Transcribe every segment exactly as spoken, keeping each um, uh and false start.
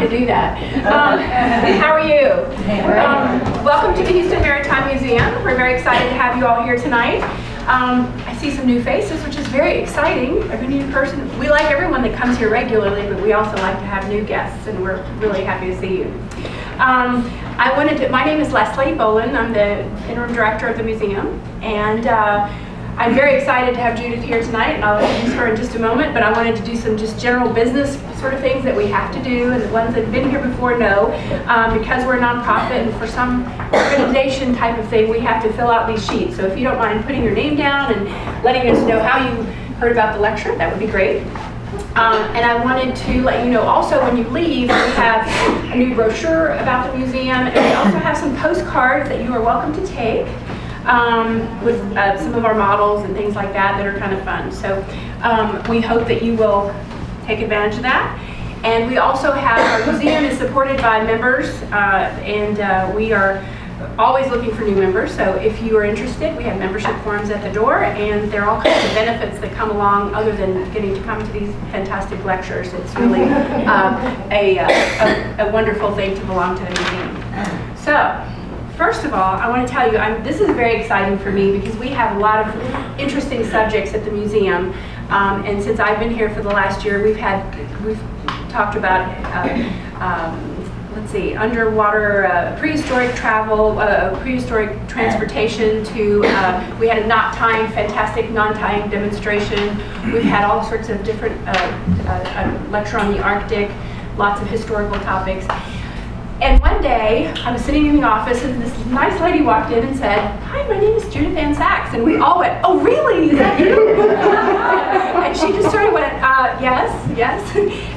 trying to do that. Um, how are you? Um, welcome to the Houston Maritime Museum. We're very excited to have you all here tonight. Um, I see some new faces, which is very exciting. Every new person. We like everyone that comes here regularly, but we also like to have new guests, and we're really happy to see you. Um, I wanted to, my name is Leslie Bowlin. I'm the interim director of the museum, and uh, I'm very excited to have Judith here tonight, and I'll introduce her in just a moment, but I wanted to do some just general business sort of things that we have to do, and the ones that have been here before know, um, because we're a nonprofit, and for some organization type of thing, we have to fill out these sheets. So if you don't mind putting your name down and letting us know how you heard about the lecture, that would be great. Um, and I wanted to let you know also, when you leave, we have a new brochure about the museum, and we also have some postcards that you are welcome to take. Um, with uh, some of our models and things like that that are kind of fun. So um, we hope that you will take advantage of that. And we also have, our museum is supported by members, uh, and uh, we are always looking for new members. So if you are interested, we have membership forms at the door, and there are all kinds of benefits that come along other than getting to come to these fantastic lectures. It's really uh, a, a, a wonderful thing to belong to the museum. So. First of all, I want to tell you, I'm, this is very exciting for me because we have a lot of interesting subjects at the museum, um, and since I've been here for the last year, we've had, we've talked about, uh, um, let's see, underwater uh, prehistoric travel, uh, prehistoric transportation to, uh, we had a knot tying, fantastic non-tying demonstration, we've had all sorts of different, uh, uh, a lecture on the Arctic, lots of historical topics. And one day, I was sitting in the office, and this nice lady walked in and said, "Hi, my name is Judith-Ann Saks." And we all went, "Oh, really? Is that you?" And she just sort of went, uh, yes, yes.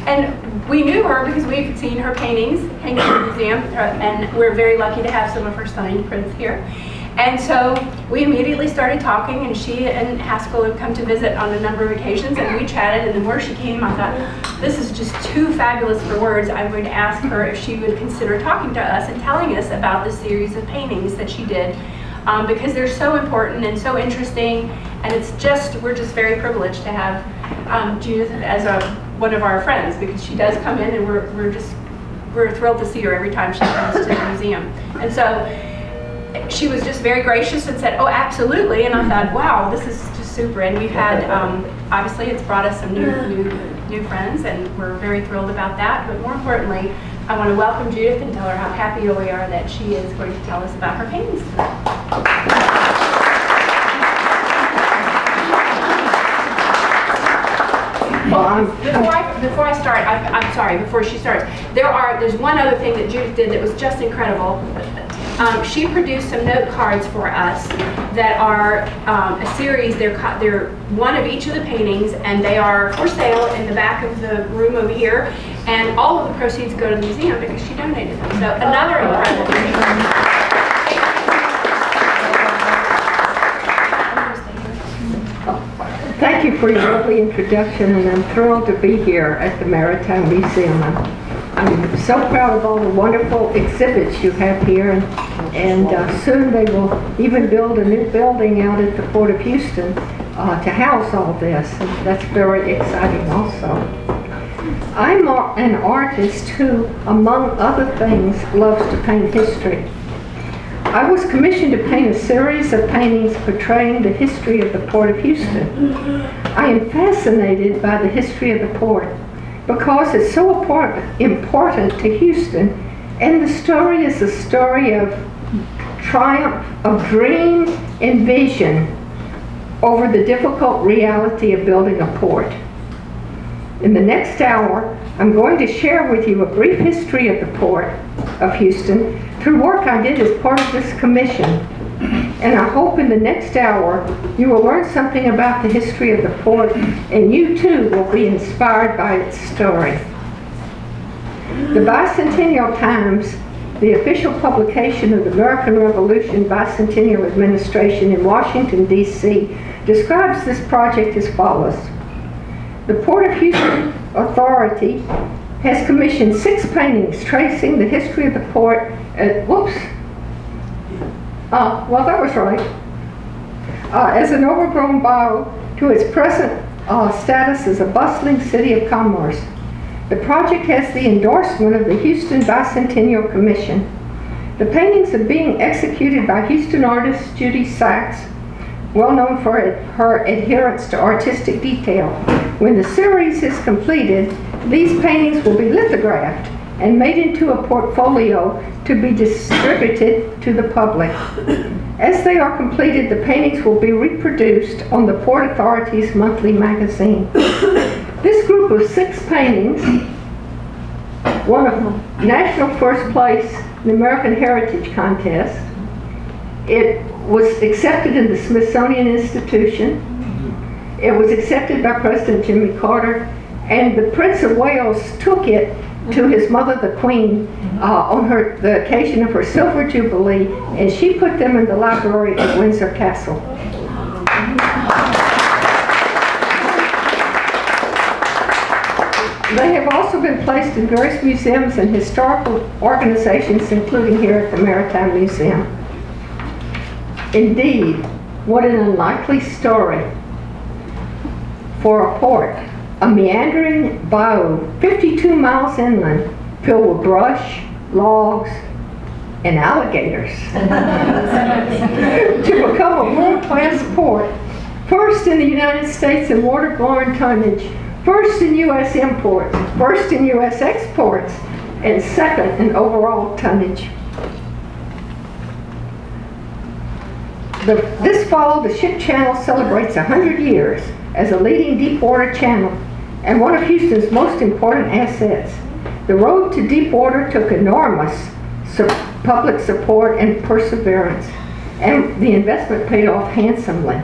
And we knew her because we've seen her paintings hanging in the museum, and we're very lucky to have some of her signed prints here. And so we immediately started talking, and she and Haskell had come to visit on a number of occasions, and we chatted, and the more she came, I thought, this is just too fabulous for words. I'm going to ask her if she would consider talking to us and telling us about the series of paintings that she did, um, because they're so important and so interesting, and it's just, we're just very privileged to have um, Judith as a, one of our friends, because she does come in, and we're, we're just, we're thrilled to see her every time she comes to the museum. And so, she was just very gracious and said, "Oh, absolutely." And I thought, wow, this is just super. And we've had, um, obviously, it's brought us some new, new, new friends, and we're very thrilled about that. But more importantly, I want to welcome Judith and tell her how happy we are that she is going to tell us about her paintings tonight. Well, I'm, before I, before I start, I, I'm sorry. Before she starts, there are there's one other thing that Judith did that was just incredible. Um, she produced some note cards for us that are um, a series. They're, they're one of each of the paintings, and they are for sale in the back of the room over here. And all of the proceeds go to the museum because she donated them. So another incredible thing. Thank you for your lovely introduction, and I'm thrilled to be here at the Maritime Museum. I'm so proud of all the wonderful exhibits you have here, and, and uh, soon they will even build a new building out at the Port of Houston uh, to house all this. And that's very exciting also. I'm a, an artist who, among other things, loves to paint history. I was commissioned to paint a series of paintings portraying the history of the Port of Houston. I am fascinated by the history of the port, because it's so important to Houston, and the story is a story of triumph, of dream and vision over the difficult reality of building a port. In the next hour, I'm going to share with you a brief history of the Port of Houston through work I did as part of this commission. And I hope in the next hour you will learn something about the history of the port, and you too will be inspired by its story. The Bicentennial Times, the official publication of the American Revolution Bicentennial Administration in Washington, D C, describes this project as follows. The Port of Houston Authority has commissioned six paintings tracing the history of the port at, whoops, Uh, well, that was right. Uh, as an overgrown bayou to its present uh, status as a bustling city of commerce, The project has the endorsement of the Houston Bicentennial Commission. The paintings are being executed by Houston artist Judy Sachs, well known for her adherence to artistic detail. When the series is completed, these paintings will be lithographed and made into a portfolio to be distributed to the public. As they are completed, the paintings will be reproduced on the Port Authority's monthly magazine. This group of six paintings, one of them, National First Place in the American Heritage Contest. It was accepted in the Smithsonian Institution. It was accepted by President Jimmy Carter, and the Prince of Wales took it to his mother, the Queen, uh, on her, the occasion of her Silver Jubilee, and she put them in the library at Windsor Castle. They have also been placed in various museums and historical organizations, including here at the Maritime Museum. Indeed, what an unlikely story for a port. A meandering bayou, fifty-two miles inland, filled with brush, logs, and alligators. To become a world-class port, first in the United States in waterborne tonnage, first in U S imports, first in U S exports, and second in overall tonnage. The, this fall, the Ship Channel celebrates one hundred years as a leading deepwater channel and one of Houston's most important assets. The road to deepwater took enormous su public support and perseverance, and the investment paid off handsomely.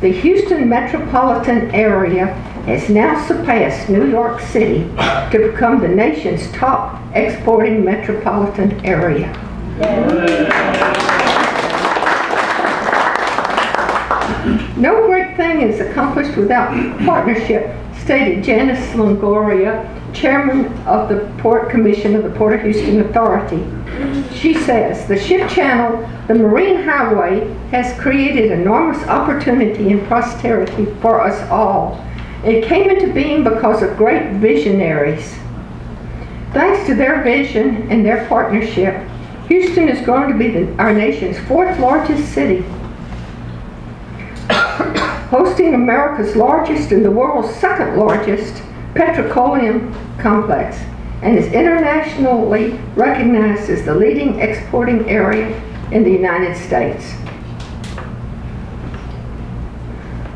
The Houston metropolitan area has now surpassed New York City to become the nation's top exporting metropolitan area. Yeah. No great thing is accomplished without partnership, stated Janice Longoria, chairman of the Port Commission of the Port of Houston Authority. She says, the ship channel, the marine highway, has created enormous opportunity and prosperity for us all. It came into being because of great visionaries. Thanks to their vision and their partnership, Houston is going to be the, our nation's fourth largest city, hosting America's largest and the world's second largest petroleum complex, and is internationally recognized as the leading exporting area in the United States.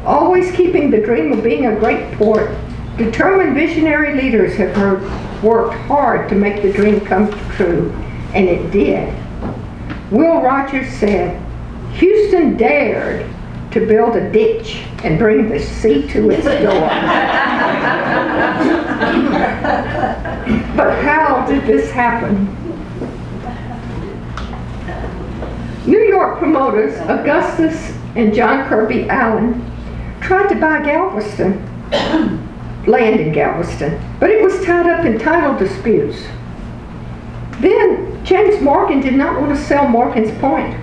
Always keeping the dream of being a great port, determined visionary leaders have worked hard to make the dream come true, and it did. Will Rogers said, Houston dared to build a ditch and bring the sea to its door. But how did this happen? New York promoters Augustus and John Kirby Allen tried to buy Galveston, land in Galveston, but it was tied up in title disputes. Then James Morgan did not want to sell Morgan's Point,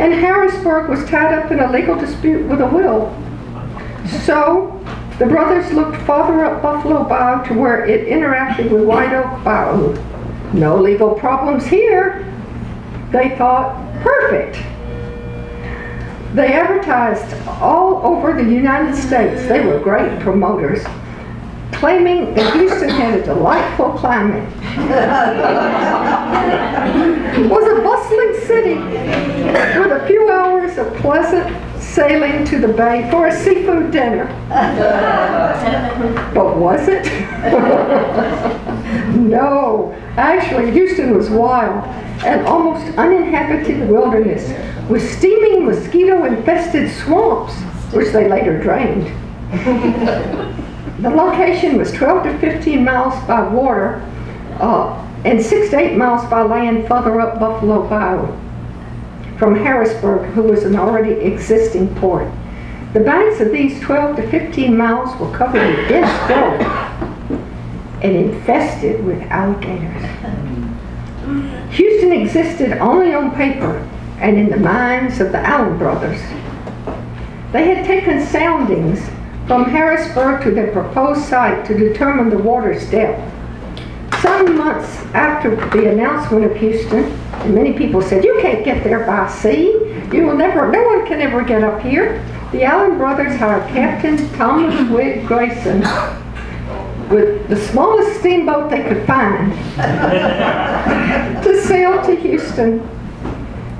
and Harrisburg was tied up in a legal dispute with a will. So the brothers looked farther up Buffalo Bayou to where it interacted with White Oak Bayou. No legal problems here, they thought. Perfect. They advertised all over the United States. They were great promoters, claiming that Houston had a delightful climate. It was a bustling city with a few hours of pleasant sailing to the bay for a seafood dinner. But was it? No. Actually, Houston was wild, an almost uninhabited wilderness with steaming mosquito-infested swamps, which they later drained. The location was twelve to fifteen miles by water uh, and six to eight miles by land further up Buffalo Bayou from Harrisburg, who was an already existing port. The banks of these twelve to fifteen miles were covered with dense growth and infested with alligators. Houston existed only on paper and in the minds of the Allen brothers. They had taken soundings from Harrisburg to the proposed site to determine the water's depth. Some months after the announcement of Houston, and many people said, you can't get there by sea. You will never, no one can ever get up here. The Allen brothers hired Captain Thomas Wigg Grayson with the smallest steamboat they could find to sail to Houston.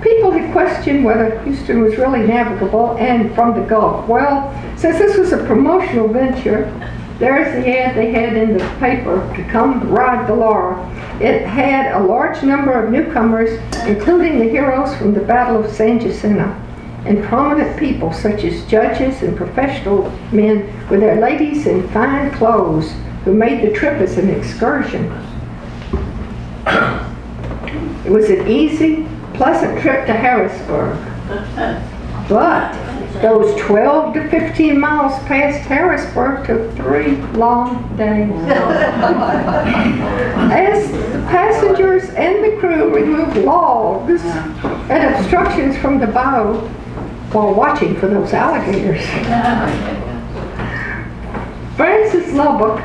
People had questioned whether Houston was really navigable and from the Gulf. Well, since this was a promotional venture, there's the ad they had in the paper to come ride the Laura. It had a large number of newcomers, including the heroes from the Battle of San Jacinto, and prominent people such as judges and professional men with their ladies in fine clothes who made the trip as an excursion. It was an easy, pleasant trip to Harrisburg, but those twelve to fifteen miles past Harrisburg took three long days. As the passengers and the crew removed logs and obstructions from the bow while watching for those alligators, Francis Lubbock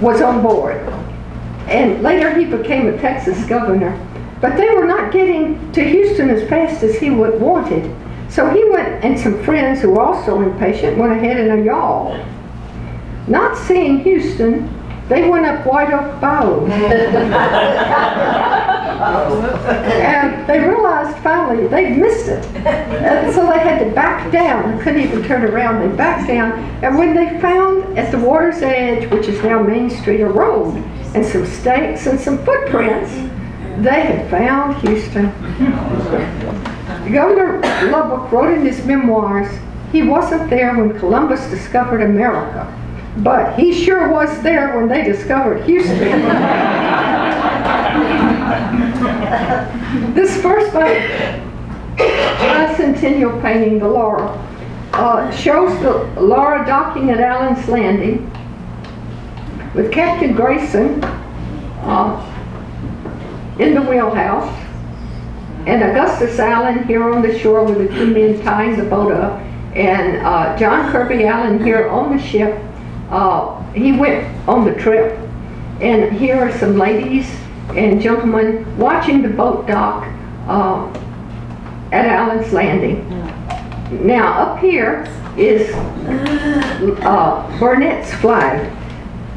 was on board, and later he became a Texas governor. But they were not getting to Houston as fast as he would wanted. So he went, and some friends who were also impatient went ahead in a yawl. Not seeing Houston, they went up White Oak Bayou. And they realized finally they'd missed it. And so they had to back down. They couldn't even turn around. They backed down. And when they found at the water's edge, which is now Main Street, a road, and some stakes and some footprints, they had found Houston. Governor Lubbock wrote in his memoirs, he wasn't there when Columbus discovered America, but he sure was there when they discovered Houston. This first bicentennial painting, the Laura, uh, shows the Laura docking at Allen's Landing with Captain Grayson uh, in the wheelhouse, and Augustus Allen here on the shore with the two men tying the boat up, and uh, John Kirby Allen here on the ship. Uh, he went on the trip, and here are some ladies and gentlemen watching the boat dock uh, at Allen's Landing. Now up here is uh, Burnett's flag.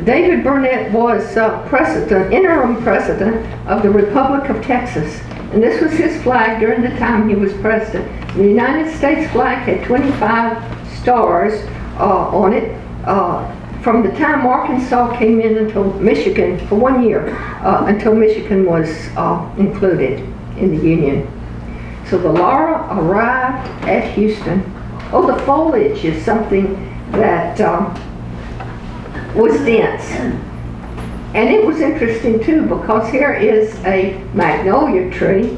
David Burnett was uh, president, interim president of the Republic of Texas, and this was his flag during the time he was president. The United States flag had twenty-five stars uh, on it uh, from the time Arkansas came in until Michigan, for one year, uh, until Michigan was uh, included in the Union. So the Laura arrived at Houston. Oh, the foliage is something that um, was dense. And it was interesting too, because here is a magnolia tree.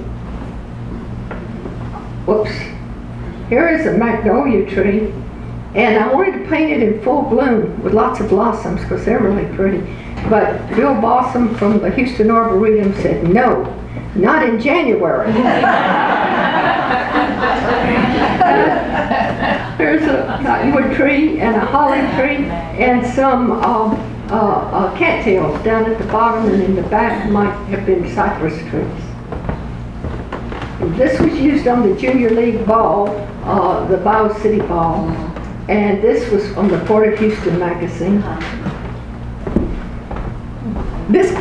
Whoops. Here is a magnolia tree. And I wanted to paint it in full bloom with lots of blossoms because they're really pretty. But Bill Balsam from the Houston Arboretum said, no, not in January. There's a cottonwood tree and a holly tree and some um, uh, uh, cattails down at the bottom, and in the back might have been cypress trees. And this was used on the Junior League Ball, uh, the Bayou City Ball, and this was on the Port of Houston magazine. This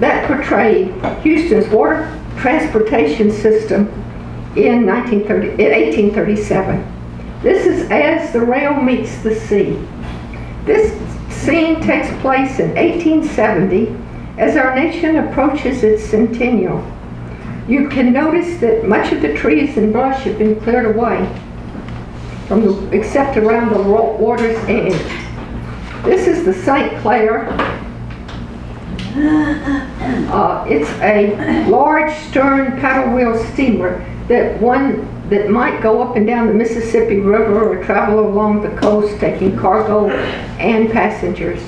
that portrayed Houston's water transportation system in eighteen thirty-seven. This is as the rail meets the sea. This scene takes place in eighteen seventy as our nation approaches its centennial. You can notice that much of the trees and brush have been cleared away, from the, except around the water's edge. This is the Saint Clair. Uh, it's a large stern paddle wheel steamer that one that might go up and down the Mississippi River or travel along the coast taking cargo and passengers.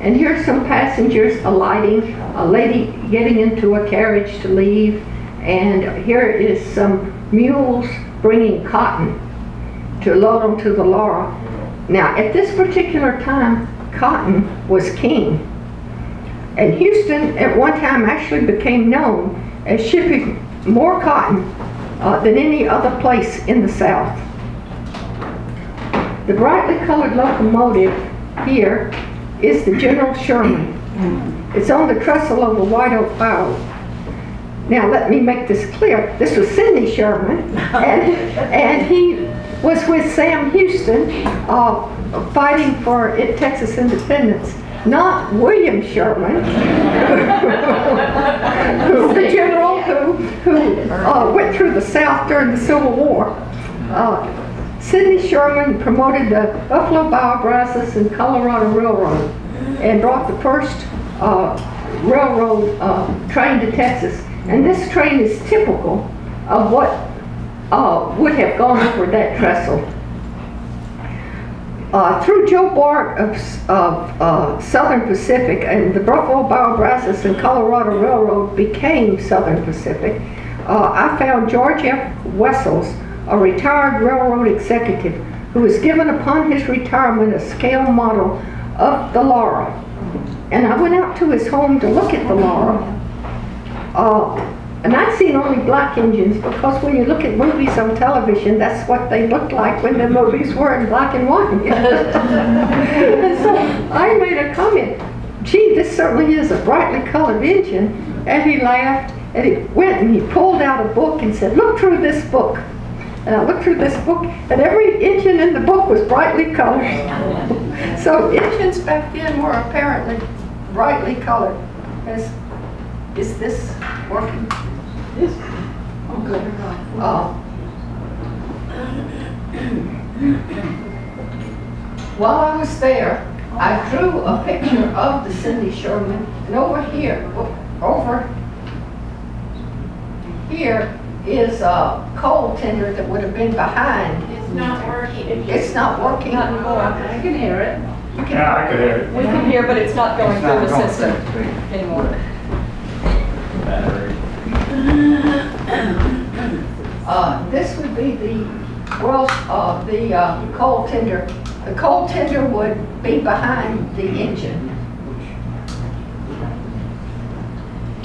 And here's some passengers alighting, a lady getting into a carriage to leave, and here is some mules bringing cotton to load onto the Laura. Now, at this particular time, cotton was king. And Houston, at one time, actually became known as shipping more cotton uh, than any other place in the South. The brightly colored locomotive here is the General Sherman. It's on the trestle of the White Oak Bayou. Now, let me make this clear. This was Sidney Sherman, and, and he was with Sam Houston uh, fighting for Texas independence. Not William Sherman, who, the general who, who uh, went through the South during the Civil War. Uh, Sidney Sherman promoted the Buffalo Bayou, Brazos, and Colorado Railroad and brought the first uh, railroad uh, train to Texas. And this train is typical of what uh, would have gone over that trestle. Uh, through Joe Bart of, of uh, Southern Pacific, and the Buffalo Bayou, Brazos, and Colorado Railroad became Southern Pacific, uh, I found George F. Wessels, a retired railroad executive, who was given upon his retirement a scale model of the Laura. And I went out to his home to look at the Laura. Uh, And I'd seen only black engines, because when you look at movies on television, that's what they looked like when the movies were in black and white. And so I made a comment, gee, this certainly is a brightly colored engine. And he laughed, and he went and he pulled out a book and said, look through this book. And I looked through this book, and every engine in the book was brightly colored. So engines back then were apparently brightly colored. As, is this working? Yes. Oh, good. Uh, while I was there, I drew a picture of the Sidney Sherman, and over here, over here is a coal tender that would have been behind. It's not working. It's not working anymore. I can hear it. You can yeah, I can hear it. We can hear, but it's not going it's through not the going system through. anymore. Uh, this would be the world of the uh, coal tender. The coal tender would be behind the engine.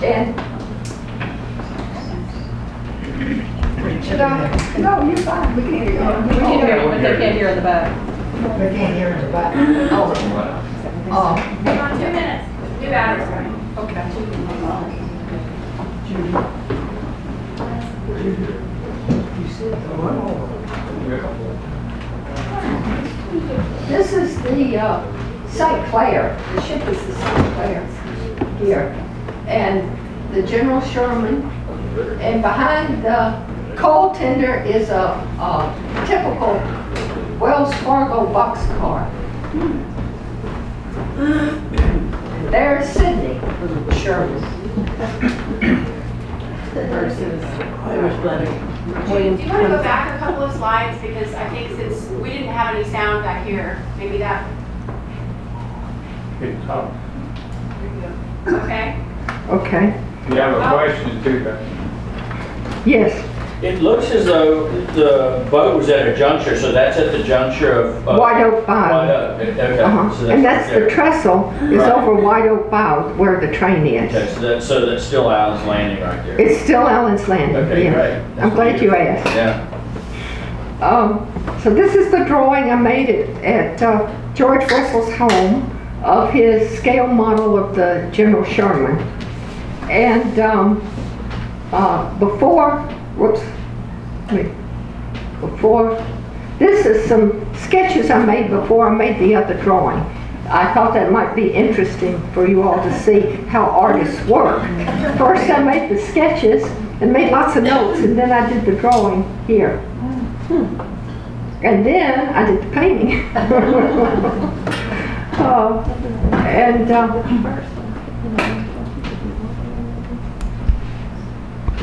And should I? No, you're fine. We can hear you. We can hear you, but they can't hear in the back. They can't hear in the back. Oh. Uh, Hang on, two minutes. Two hours. Okay. This is the uh, Saint Clair. The ship is the Saint Clair here. And the General Sherman. And behind the coal tender is a, a typical Wells Fargo boxcar. There's Sidney Sherman. Versus Irish blending. Do you, do you want to go back a couple of slides, because I think since we didn't have any sound back here, maybe that. Good talk. Okay. Okay. You have a oh. question too, Becky. Yes. It looks as though the boat was at a juncture, so that's at the juncture of uh, White Oak Bayou. White Oak. Okay. Uh-huh. So that's and that's the trestle is right. over White Oak Bayou where the train is. Okay, so, that, so that's still Allen's Landing right there. It's still Allen's Landing. Okay, yeah. Great. That's I'm glad you asked. Yeah. Um, so this is the drawing I made at, at uh, George Wessel's home of his scale model of the General Sherman. And um, uh, before, whoops. Before, this is some sketches I made before I made the other drawing. I thought that might be interesting for you all to see how artists work. First I made the sketches and made lots of notes, and then I did the drawing here. And then I did the painting. uh, and uh,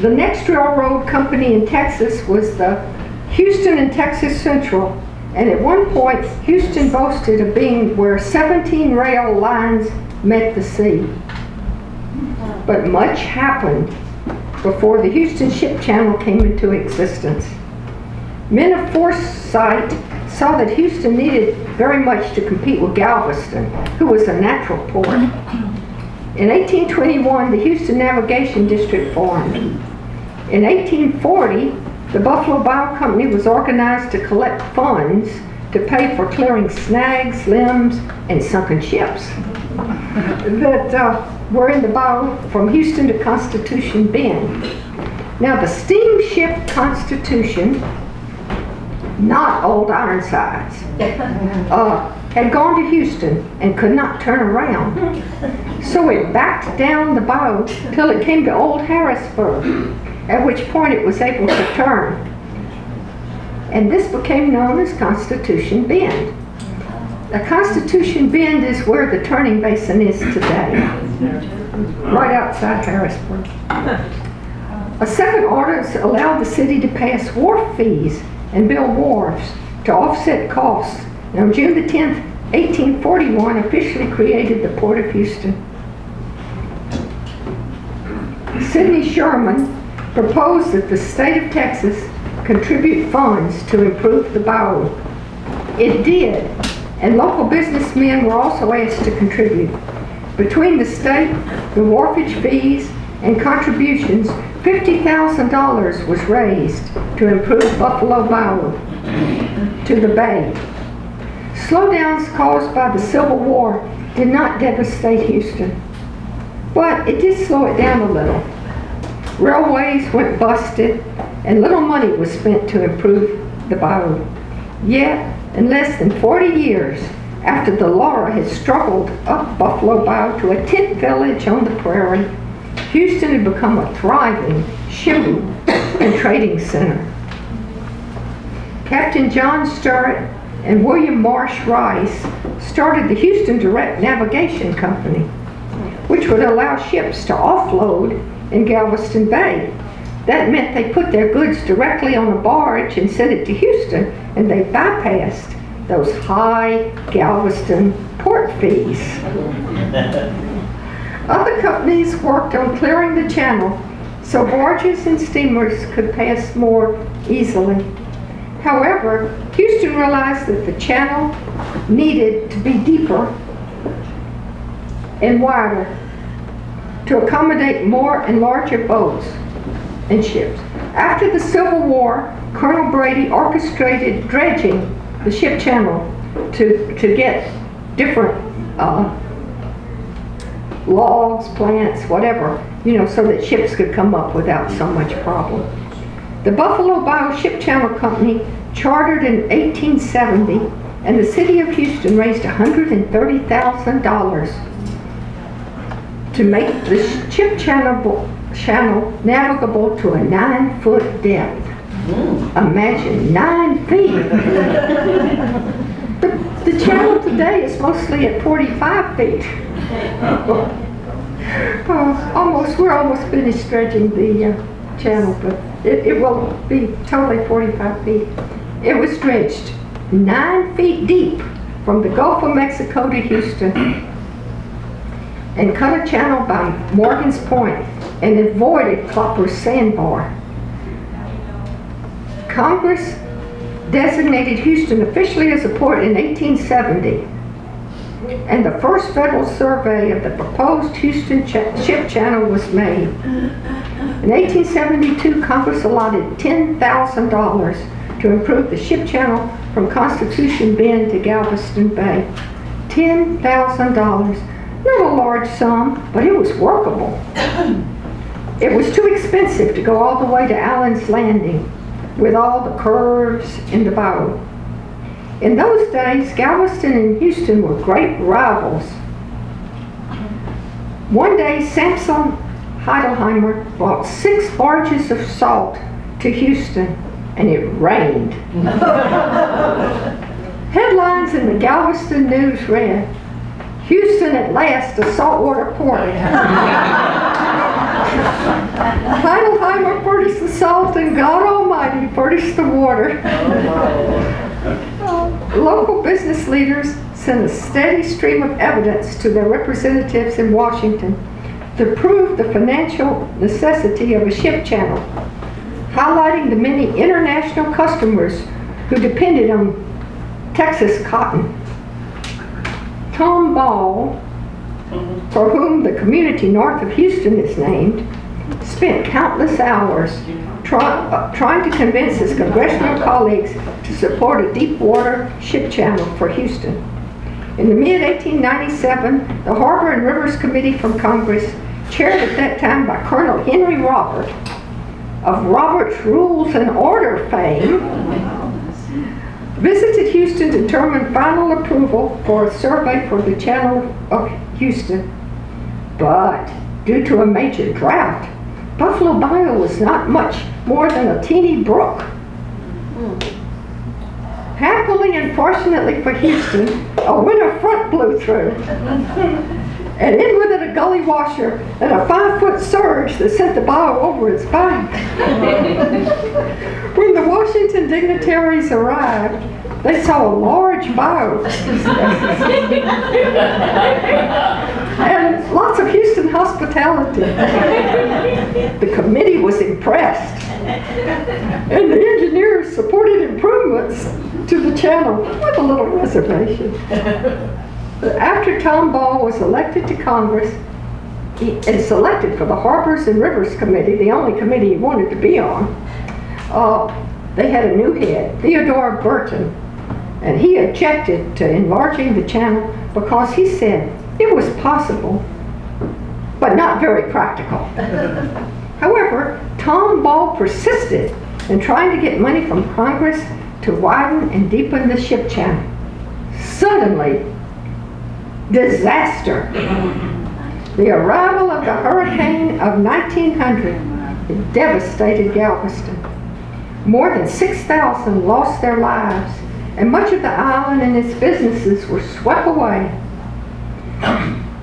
The next railroad company in Texas was the Houston and Texas Central, and at one point Houston boasted of being where seventeen rail lines met the sea. But much happened before the Houston Ship Channel came into existence. Men of foresight saw that Houston needed very much to compete with Galveston, who was a natural port. In eighteen twenty-one, the Houston Navigation District formed. In eighteen forty, the Buffalo Bayou Company was organized to collect funds to pay for clearing snags, limbs, and sunken ships that uh, were in the bayou from Houston to Constitution Bend. Now, the steamship Constitution, not Old Ironsides, uh, had gone to Houston and could not turn around. So it backed down the bayou till it came to Old Harrisburg, at which point it was able to turn. And this became known as Constitution Bend. The Constitution Bend is where the turning basin is today, right outside Harrisburg. A second ordinance allowed the city to pass wharf fees and build wharves to offset costs. And on June the tenth, eighteen forty-one, officially created the Port of Houston. Sidney Sherman proposed that the state of Texas contribute funds to improve the bayou. It did, and local businessmen were also asked to contribute. Between the state, the wharfage fees, and contributions, fifty thousand dollars was raised to improve Buffalo Bayou to the bay. Slowdowns caused by the Civil War did not devastate Houston, but it did slow it down a little. Railways went busted, and little money was spent to improve the bayou. Yet, in less than forty years after the Laura had struggled up Buffalo Bayou to a tent village on the prairie, Houston had become a thriving shipping and trading center. Captain John Sturrett and William Marsh Rice started the Houston Direct Navigation Company, which would allow ships to offload in Galveston Bay. That meant they put their goods directly on a barge and sent it to Houston, and they bypassed those high Galveston port fees. Other companies worked on clearing the channel so barges and steamers could pass more easily. However, Houston realized that the channel needed to be deeper and wider to accommodate more and larger boats and ships. After the Civil War, Colonel Brady orchestrated dredging the ship channel to, to get different uh, logs, plants, whatever, you know, so that ships could come up without so much problem. The Buffalo Bayou Ship Channel Company chartered in eighteen seventy, and the city of Houston raised one hundred thirty thousand dollars to make the ship channel, channel navigable to a nine foot depth. Imagine nine feet. the, the channel today is mostly at forty-five feet. uh, almost, we're almost finished dredging the uh, channel, but it, it will be totally forty-five feet. It was dredged nine feet deep from the Gulf of Mexico to Houston, and cut a channel by Morgan's Point and avoided Clopper's Sandbar. Congress designated Houston officially as a port in eighteen seventy, and the first federal survey of the proposed Houston cha- ship channel was made. In eighteen seventy-two, Congress allotted ten thousand dollars to improve the ship channel from Constitution Bend to Galveston Bay. ten thousand dollars. Not a large sum, but it was workable. It was too expensive to go all the way to Allen's Landing with all the curves in the bayou. In those days, Galveston and Houston were great rivals. One day, Sampson Heidelheimer brought six barges of salt to Houston, and it rained. Headlines in the Galveston News read, "Houston at last, a saltwater port." Heidelheimer furnished the salt, and God Almighty furnished the water. uh, local business leaders sent a steady stream of evidence to their representatives in Washington to prove the financial necessity of a ship channel, highlighting the many international customers who depended on Texas cotton. Tom Ball, for whom the community north of Houston is named, spent countless hours try, uh, trying to convince his congressional colleagues to support a deep water ship channel for Houston. In the mid eighteen ninety-seven, the Harbor and Rivers Committee from Congress, chaired at that time by Colonel Henry Robert, of Robert's Rules and Order fame, visited Houston to determine final approval for a survey for the channel of Houston. But due to a major drought, Buffalo Bayou was not much more than a teeny brook. Happily and fortunately for Houston, a winter front blew through, and in with it a gully washer and a five-foot surge that sent the bayou over its bank. When the Washington dignitaries arrived, they saw a large bayou and lots of Houston hospitality. The committee was impressed, and the engineers supported improvements to the channel with a little reservation. But after Tom Ball was elected to Congress he, and selected for the Harbors and Rivers Committee, the only committee he wanted to be on, uh, they had a new head, Theodore Burton, and he objected to enlarging the channel because he said it was possible, but not very practical. However, Tom Ball persisted in trying to get money from Congress to widen and deepen the ship channel. Suddenly, disaster. The arrival of the hurricane of nineteen hundred devastated Galveston. More than six thousand lost their lives, and much of the island and its businesses were swept away.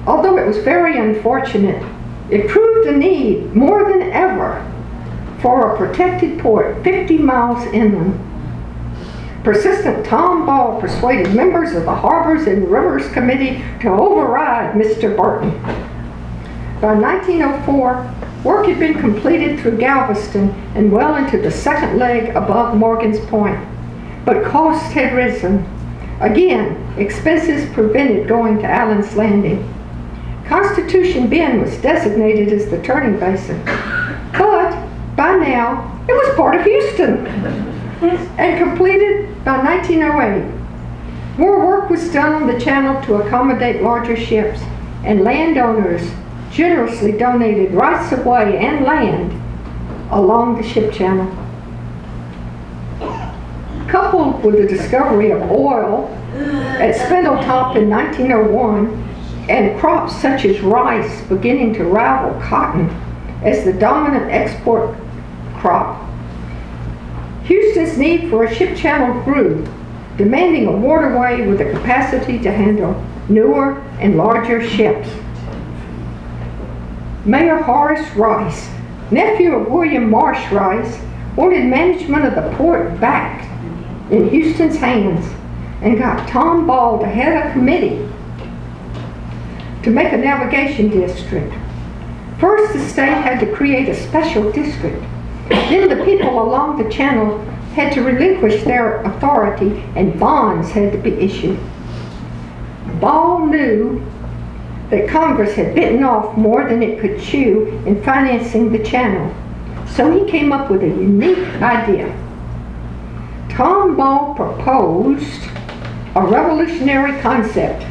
Although it was very unfortunate, it proved a need more than ever for a protected port fifty miles inland. Persistent Tom Ball persuaded members of the Harbors and Rivers Committee to override Mister Burton. By nineteen oh four, work had been completed through Galveston and well into the second leg above Morgan's Point, but costs had risen. Again, expenses prevented going to Allen's Landing. Constitution Bend was designated as the turning basin, but by now it was part of Houston and completed by nineteen oh eight. More work was done on the channel to accommodate larger ships, and landowners generously donated rights of way and land along the ship channel. Coupled with the discovery of oil at Spindletop in nineteen oh one and crops such as rice beginning to rival cotton as the dominant export crop, Houston's need for a ship channel grew, demanding a waterway with the capacity to handle newer and larger ships. Mayor Horace Rice, nephew of William Marsh Rice, wanted management of the port back in Houston's hands and got Tom Ball to head a committee to make a navigation district. First, the state had to create a special district. Then the people along the channel had to relinquish their authority and bonds had to be issued. Ball knew that Congress had bitten off more than it could chew in financing the channel, so he came up with a unique idea. Tom Ball proposed a revolutionary concept.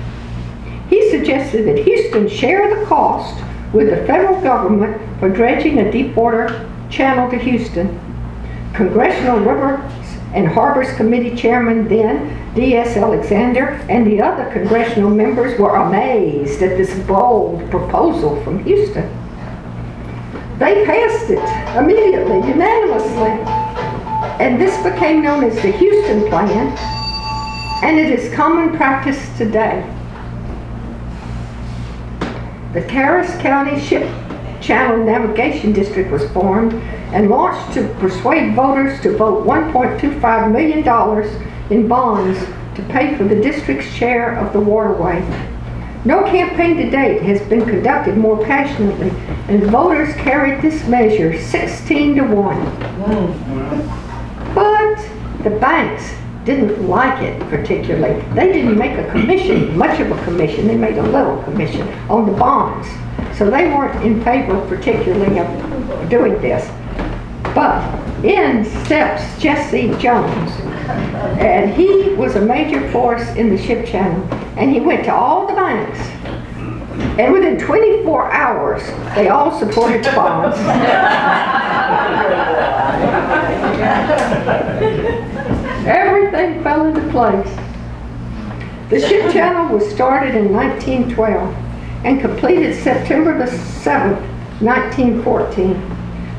He suggested that Houston share the cost with the federal government for dredging a deep water channel to Houston. Congressional Rivers and Harbors Committee Chairman then D S Alexander and the other congressional members were amazed at this bold proposal from Houston. They passed it immediately, unanimously, and this became known as the Houston Plan, and it is common practice today. The Harris County Ship Channel Navigation District was formed and launched to persuade voters to vote one point two five million dollars in bonds to pay for the district's share of the waterway. No campaign to date has been conducted more passionately, and voters carried this measure sixteen to one. But the banks didn't like it particularly. They didn't make a commission, much of a commission. They made a little commission on the bonds. So they weren't in favor particularly of doing this. But in steps Jesse Jones, and he was a major force in the ship channel, and he went to all the banks. And within twenty-four hours, they all supported the bonds. Everything fell into place. The ship channel was started in nineteen twelve and completed September the seventh, nineteen fourteen.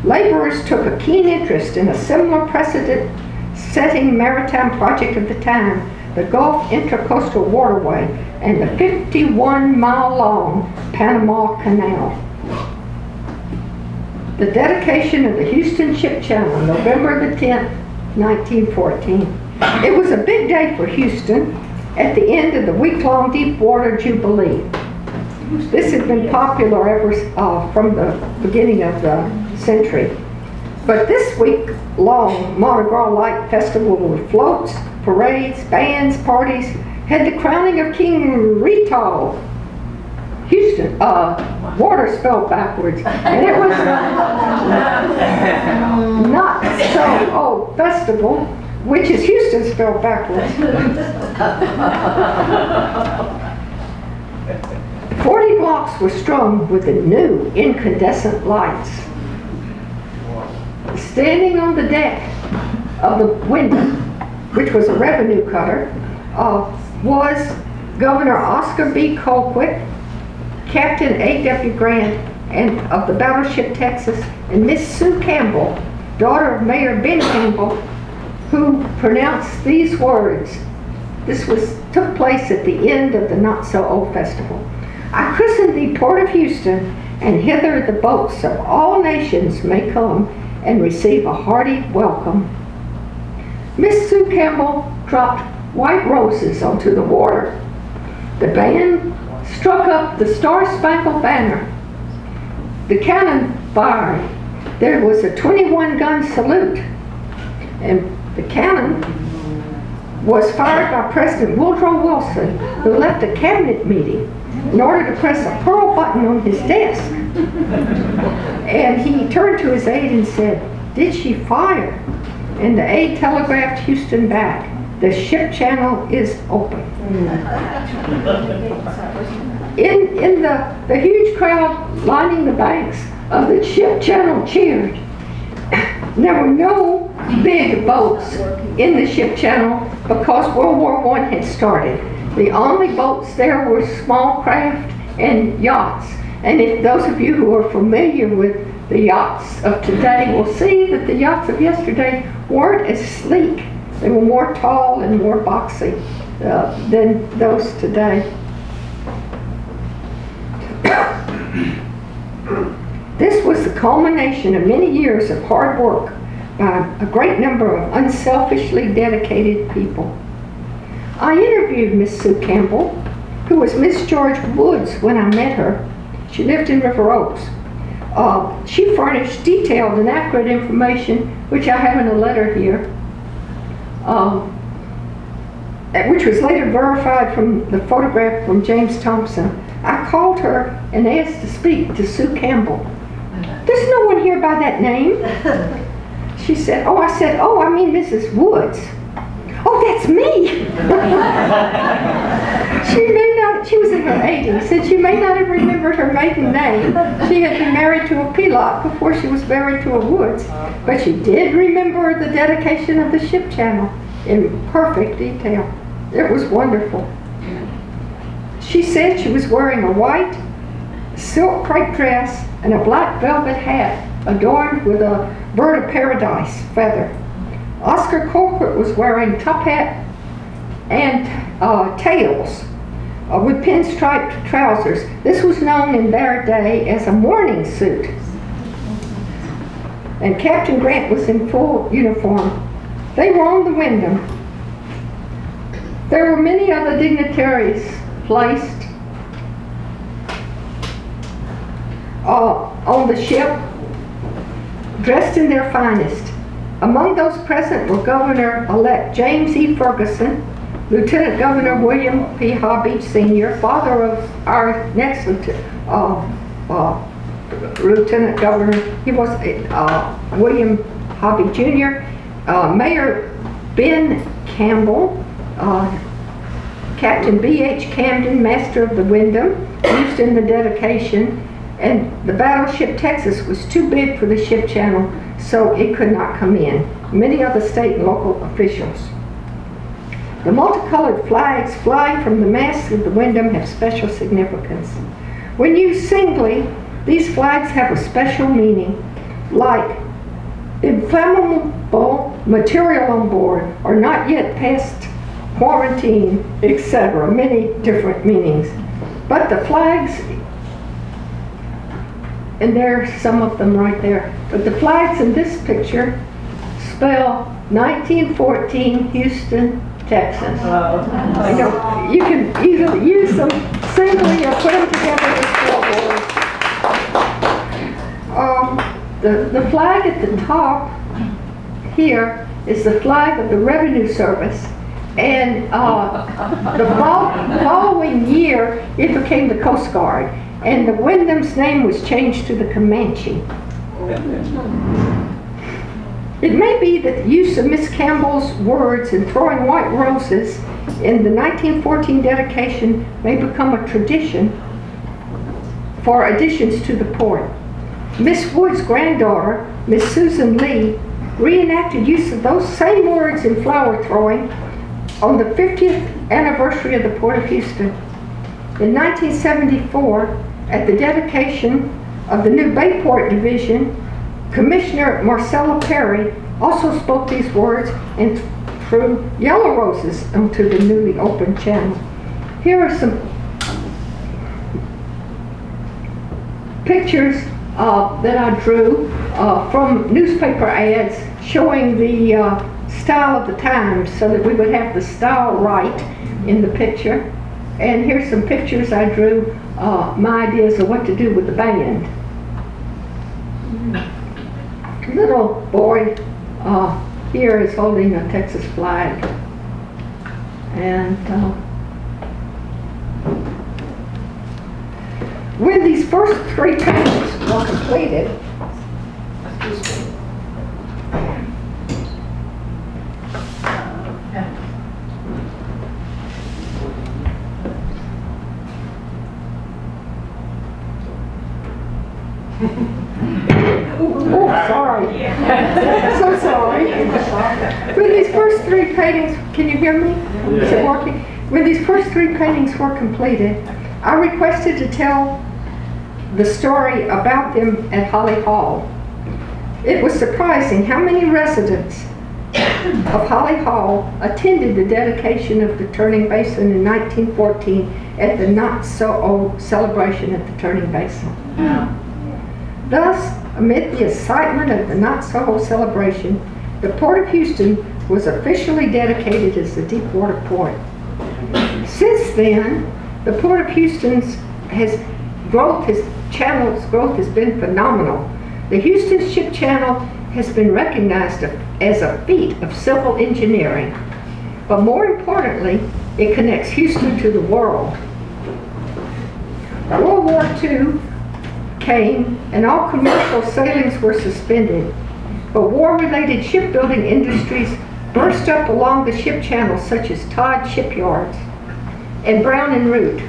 Laborers took a keen interest in a similar precedent-setting maritime project of the time, the Gulf Intracoastal Waterway and the fifty-one mile long Panama Canal. The dedication of the Houston Ship Channel, November the tenth, nineteen fourteen. It was a big day for Houston at the end of the week-long Deepwater Jubilee. This had been popular ever uh, from the beginning of the century. But this week-long Mardi Gras-like festival with floats, parades, bands, parties, had the crowning of King Rital, Houston, uh, water spelled backwards, and it was a Not-So-Oh festival, which is Houston spelled backwards. Forty blocks were strung with the new incandescent lights. Standing on the deck of the window, which was a revenue cutter, uh, was Governor Oscar B. Colquitt, Captain A W Grant and of the Battleship Texas, and Miss Sue Campbell, daughter of Mayor Ben Campbell, who pronounced these words. This was took place at the end of the Not-So-Old Festival. I christen thee Port of Houston, and hither the boats of all nations may come and receive a hearty welcome. Miss Sue Campbell dropped white roses onto the water. The band struck up the Star-Spangled Banner. The cannon fired. There was a twenty-one gun salute, and the cannon was fired by President Woodrow Wilson, who left a cabinet meeting in order to press a pearl button on his desk. And he turned to his aide and said, "Did she fire?" And the aide telegraphed Houston back, "The ship channel is open." In, in the, the huge crowd lining the banks of the ship channel cheered. There were no big boats in the ship channel because World War One had started. The only boats there were small craft and yachts. And if those of you who are familiar with the yachts of today will see that the yachts of yesterday weren't as sleek. They were more tall and more boxy uh, than those today. This was the culmination of many years of hard work by a great number of unselfishly dedicated people. I interviewed Miss Sue Campbell, who was Miss George Woods when I met her. She lived in River Oaks. Uh, she furnished detailed and accurate information, which I have in a letter here, um, which was later verified from the photograph from James Thompson. I called her and asked to speak to Sue Campbell. "There's no one here by that name." She said, "Oh," I said, "oh, I mean Missus Woods." "Oh, that's me." She may not, she was in her eighties, and she may not have remembered her maiden name. She had been married to a Pilot before she was married to a Woods, but she did remember the dedication of the ship channel in perfect detail. It was wonderful. She said she was wearing a white silk crepe dress and a black velvet hat adorned with a bird of paradise feather. Oscar Colquitt was wearing top hat and uh, tails uh, with pinstriped trousers. This was known in their day as a morning suit. And Captain Grant was in full uniform. They were on the Wyndham. There were many other dignitaries placed uh, on the ship, dressed in their finest. Among those present were Governor-elect James E. Ferguson, Lieutenant Governor William P. Hobby, Senior, father of our next uh, uh, Lieutenant Governor, he was uh, William Hobby, Junior, uh, Mayor Ben Campbell, uh, Captain B H Camden, Master of the Wyndham, used in the dedication, and the Battleship Texas was too big for the ship channel, so it could not come in. Many other state and local officials. The multicolored flags flying from the masts of the Wyndham have special significance. When used singly, these flags have a special meaning, like inflammable material on board, or not yet past quarantine, et cetera. Many different meanings. But the flags, and there are some of them right there, but the flags in this picture spell nineteen fourteen Houston, Texas. Uh, I know, you can either use them singly or put them together as floorboards. Um, the, the flag at the top here is the flag of the Revenue Service, and uh, the following year it became the Coast Guard, and the Wyndham's name was changed to the Comanche. It may be that the use of Miss Campbell's words in throwing white roses in the nineteen fourteen dedication may become a tradition for additions to the port. Miss Wood's granddaughter, Miss Susan Lee, reenacted use of those same words in flower throwing on the fiftieth anniversary of the Port of Houston. In nineteen seventy-four, at the dedication of the new Bayport Division, Commissioner Marcella Perry also spoke these words and threw yellow roses onto the newly opened channel. Here are some pictures uh, that I drew uh, from newspaper ads showing the uh, style of the times so that we would have the style right in the picture. And here's some pictures I drew, uh, my ideas of what to do with the band. Little boy uh, here is holding a Texas flag, and uh, when these first three pages were completed, oh, sorry. I'm so sorry. When these first three paintings, can you hear me? Yeah. Is it working? When these first three paintings were completed, I requested to tell the story about them at Holly Hall. It was surprising how many residents of Holly Hall attended the dedication of the Turning Basin in nineteen fourteen at the Not-So-Oh celebration at the Turning Basin. Yeah. Thus, amid the excitement of the Not-So-Oh celebration, the Port of Houston was officially dedicated as the Deepwater Port. Since then, the Port of Houston's has growth, has, channel's growth has been phenomenal. The Houston Ship Channel has been recognized as a feat of civil engineering, but more importantly, it connects Houston to the world. World War Two came and all commercial sailings were suspended, but war-related shipbuilding industries burst up along the ship channel, such as Todd Shipyards and Brown and Root.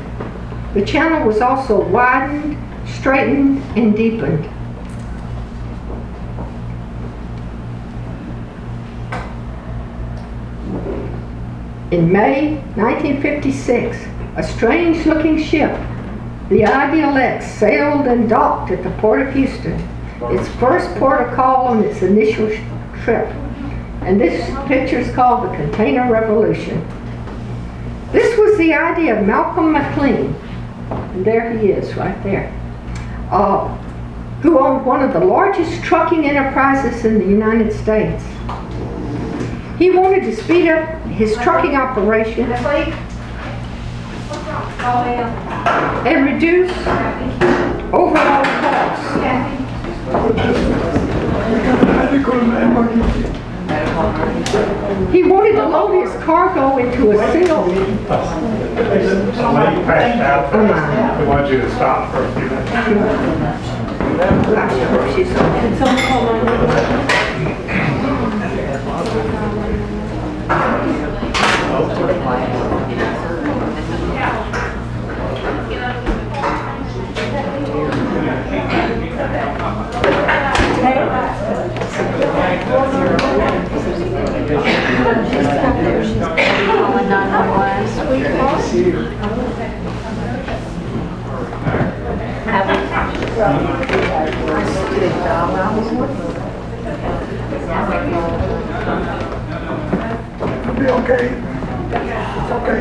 The channel was also widened, straightened, and deepened. In May nineteen fifty-six, a strange-looking ship, the Ideal X, sailed and docked at the Port of Houston, its first port of call on its initial trip. And this picture is called the Container Revolution. This was the idea of Malcolm McLean, and there he is right there, uh, who owned one of the largest trucking enterprises in the United States. He wanted to speed up his trucking operation and reduce overall costs. He wanted to load his cargo into a sail. Somebody crashed out. We want you to stop for a few minutes. Can someone call my name? She's up there. She's calling nine one one. I'll be okay. It's okay.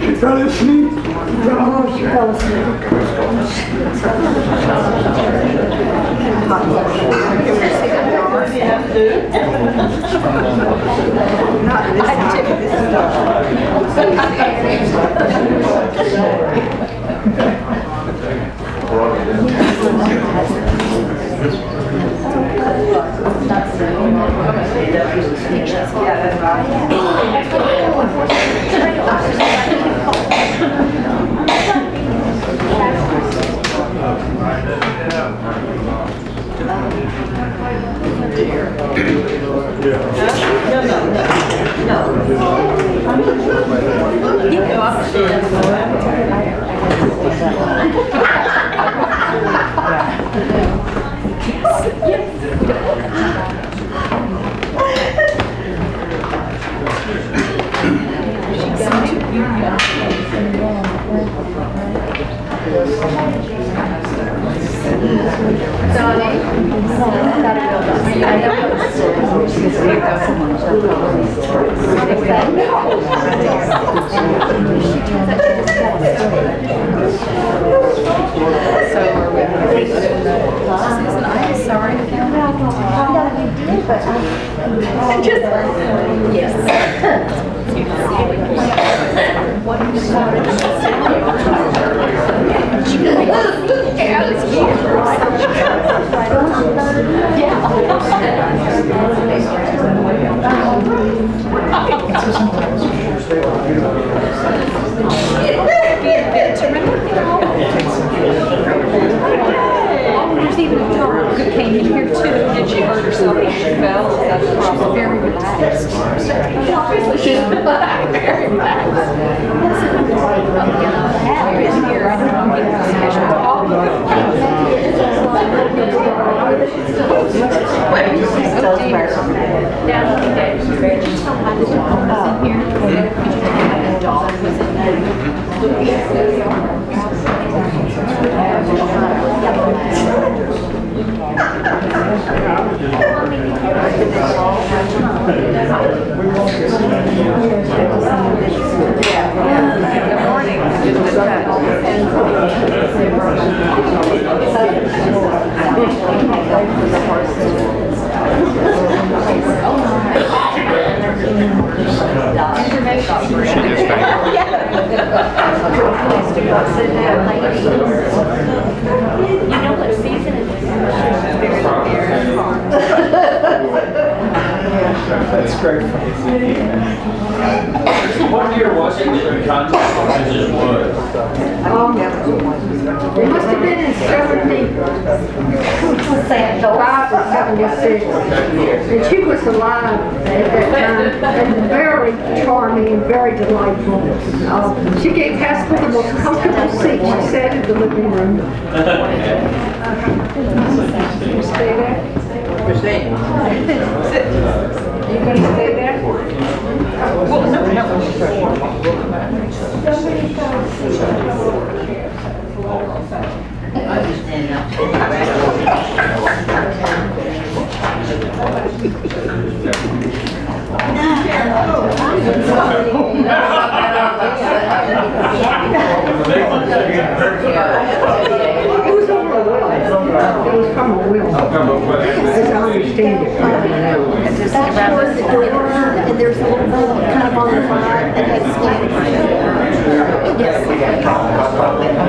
She fell asleep. No, she fell asleep. Not Yes.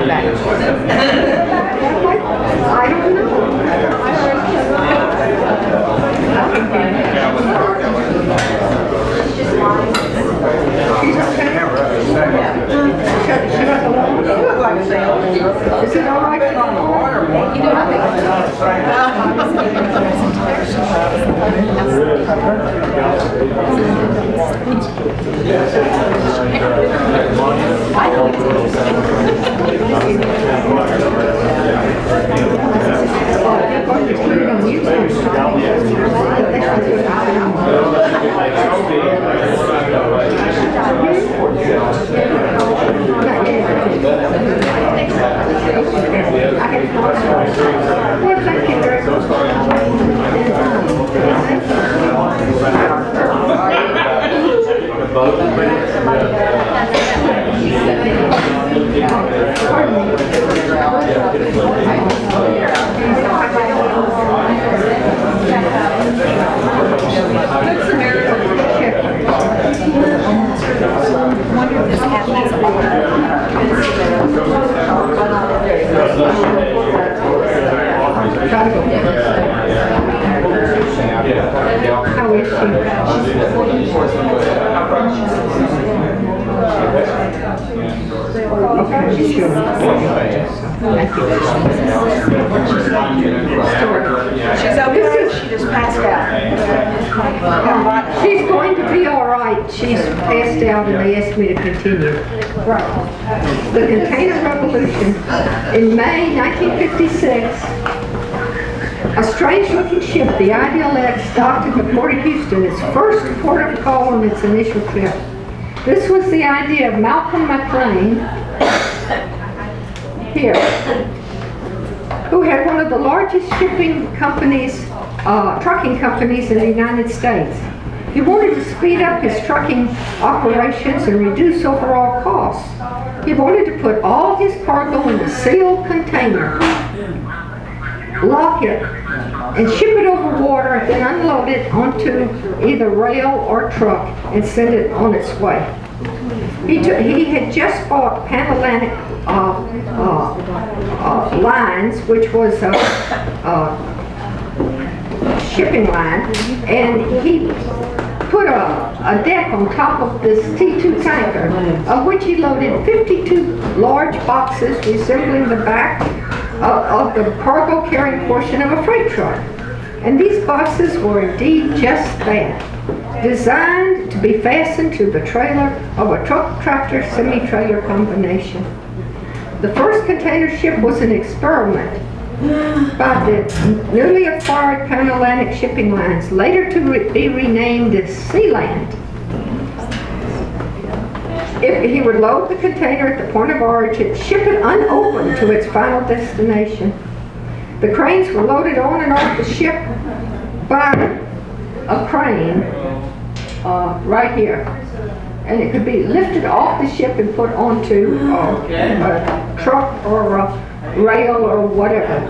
about that? I don't know. Is it all right on the water? You know, in May nineteen fifty-six, a strange-looking ship, the Ideal X, docked at the Port of Houston, its first port of call on its initial trip. This was the idea of Malcolm McLean, here, who had one of the largest shipping companies, uh, trucking companies in the United States. He wanted to speed up his trucking operations and reduce overall costs. He wanted to put all his cargo in a sealed container, lock it, and ship it over water and then unload it onto either rail or truck and send it on its way. He, took, he had just bought Pan-Atlantic uh, uh, uh, lines, which was a, a shipping line, and he put a, a deck on top of this T two tanker, of which he loaded fifty-two large boxes resembling the back of, of the cargo-carrying portion of a freight truck. And these boxes were indeed just that, designed to be fastened to the trailer of a truck-tractor semi-trailer combination. The first container ship was an experiment by the newly acquired Pan-Atlantic shipping lines, later to re be renamed as Sea Land. If he would load the container at the point of origin, ship it unopened to its final destination. The cranes were loaded on and off the ship by a crane uh, right here, and it could be lifted off the ship and put onto uh, a truck or a rail or whatever.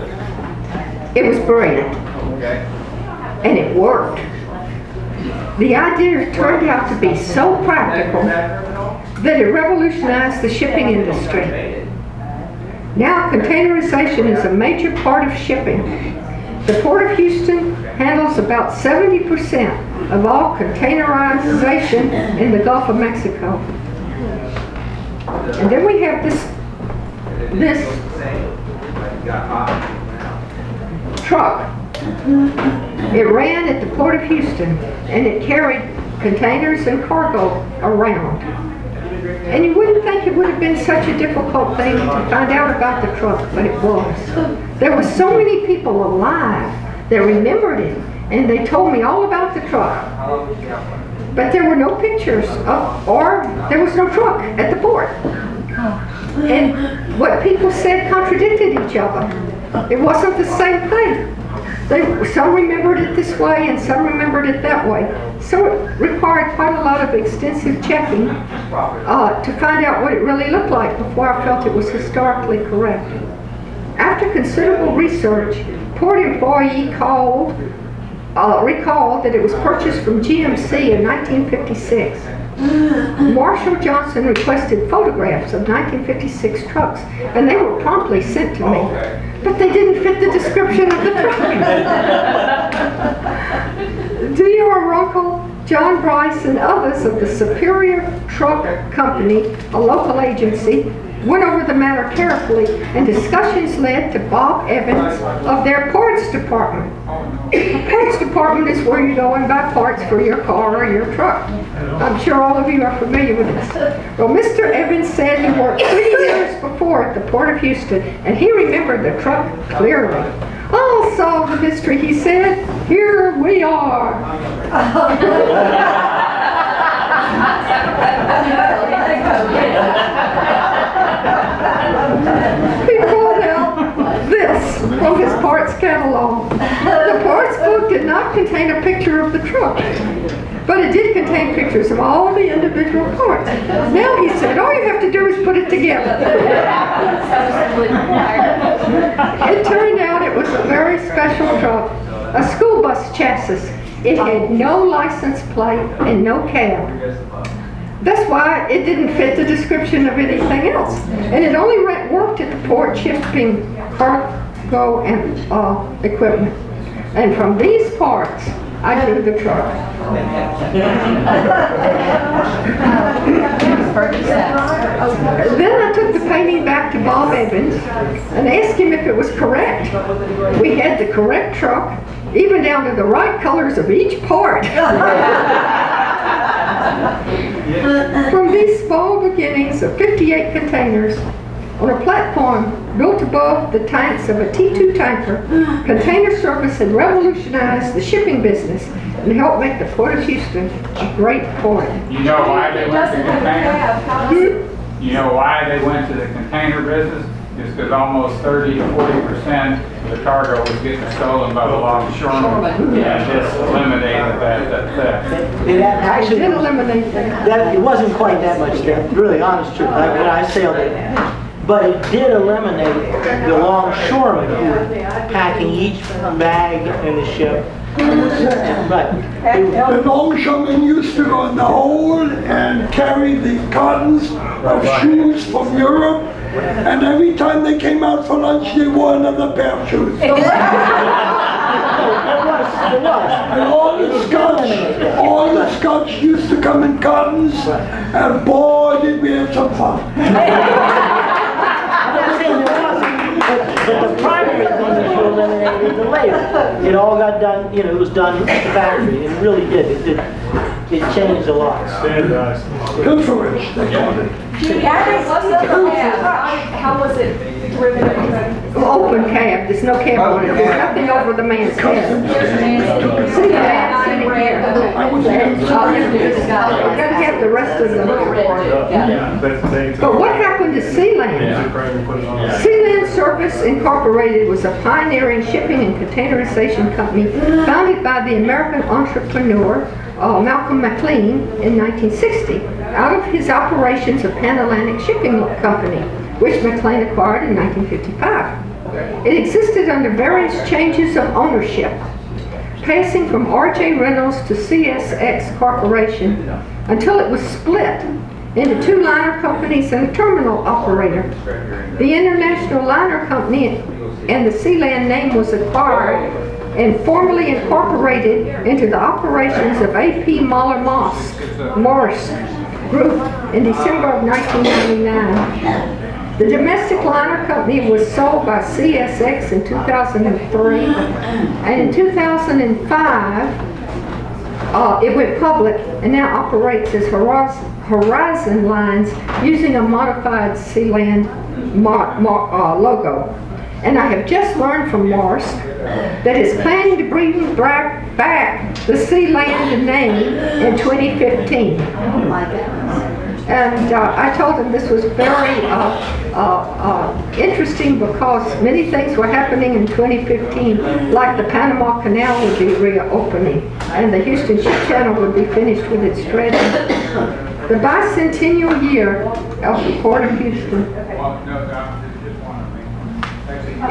It was brilliant. Okay. And it worked. The idea turned out to be so practical that it revolutionized the shipping industry. Now containerization is a major part of shipping. The Port of Houston handles about seventy percent of all containerization in the Gulf of Mexico. And then we have this this truck. It ran at the Port of Houston and it carried containers and cargo around. And you wouldn't think it would have been such a difficult thing to find out about the truck, but it was. There were so many people alive that remembered it, and they told me all about the truck. But there were no pictures of, or there was no truck at the port. And what people said contradicted each other. It wasn't the same thing. They, some remembered it this way and some remembered it that way. So it required quite a lot of extensive checking uh, to find out what it really looked like before I felt it was historically correct. After considerable research, port employee called, uh, recalled that it was purchased from G M C in nineteen fifty-six. Marshall Johnson requested photographs of nineteen fifty-six trucks, and they were promptly sent to me. Oh, okay. But they didn't fit the okay. description of the truck. Do your uncle, John Bryce, and others of the Superior Truck Company, a local agency, went over the matter carefully, and discussions led to Bob Evans of their parts department. The parts department is where you go and buy parts for your car or your truck. I'm sure all of you are familiar with this. Well, Mister Evans said he worked three years before at the Port of Houston, and he remembered the truck clearly. I'll solve the mystery, he said. Here we are. He pulled out this from his parts catalog. The parts book did not contain a picture of the truck, but it did contain pictures of all the individual parts. Now, he said, all you have to do is put it together. It turned out it was a very special truck, a school bus chassis. It had no license plate and no cab. That's why it didn't fit the description of anything else. And it only worked at the port shipping cargo and uh, equipment. And from these parts, I drew the truck. Then I took the painting back to Bob Evans and asked him if it was correct. We had the correct truck, even down to the right colors of each part. From these small beginnings of fifty-eight containers on a platform built above the tanks of a T two tanker, Container Service had revolutionized the shipping business and helped make the Port of Houston a great port. You know why they went to the container? Hmm? You know why they went to the container business? It's because almost thirty to forty percent of the cargo was getting stolen by the longshoremen. Yeah, just eliminated that, that theft. It actually did eliminate that. that. It wasn't quite that much theft, really, honest truth. Like when I sailed it. But it did eliminate the longshoremen who were packing each bag in the ship. Right. The longshoremen used to go in the hold and carry the cottons of shoes from Europe, and every time they came out for lunch, they wore another pair of shoes. It was, it was. And all the Scotch, all the Scotch used to come in cottons, and boy, did we have some fun. But the primary thing that you eliminated the labor. It all got done, you know, it was done at the factory. It really did. It did. It changed a lot. Pilferage, they called it. How was it driven? Open cab. There's no cab on it. There's nothing over the man's head. See that? I'm going to have the rest of the book. But what happened to Sea Land? Sea Land Service Incorporated was a pioneering shipping and containerization company founded by the American entrepreneur Uh, Malcolm McLean in nineteen sixty, out of his operations of Pan-Atlantic Shipping Company, which McLean acquired in nineteen fifty-five. It existed under various changes of ownership, passing from R J Reynolds to C S X Corporation until it was split into two liner companies and a terminal operator. The International Liner Company and the Sea Land name was acquired and formally incorporated into the operations of A P Mahler Moss Morris Group in December of nineteen ninety-nine. The domestic liner company was sold by C S X in two thousand three, and in two thousand five uh, it went public and now operates as Horizon Lines using a modified Sea Land mar mar uh, logo. And I have just learned from Morris that is planning to bring back the Sea Land name in twenty fifteen. Oh my goodness. And uh, I told him this was very uh, uh, uh, interesting because many things were happening in twenty fifteen, like the Panama Canal would be reopening and the Houston Ship Channel would be finished with its dredging. The bicentennial year of the Port of Houston.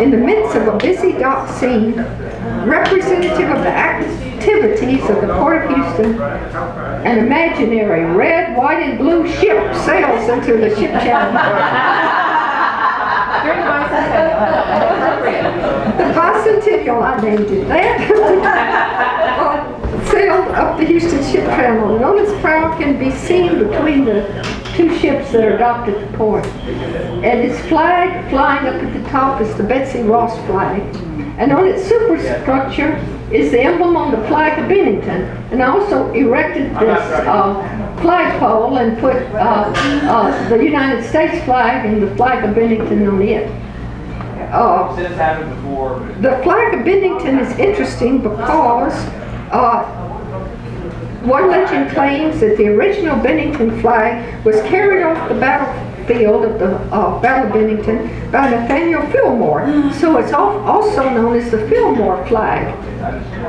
In the midst of a busy dock scene, representative of the active festivities of the Port of Houston, an imaginary red, white, and blue ship sails into the ship channel. The bicentennial, I named it that, sailed up the Houston Ship Channel, and on its prow can be seen between the two ships that are docked at the port. And its flag flying up at the top is the Betsy Ross flag, and on its superstructure is the emblem on the flag of Bennington. And I also erected this uh, flagpole and put uh, uh, the United States flag and the flag of Bennington on it. Uh, the flag of Bennington is interesting because uh, one legend claims that the original Bennington flag was carried off the battlefield of the uh, Battle of Bennington by Nathaniel Fillmore, so it's also known as the Fillmore flag.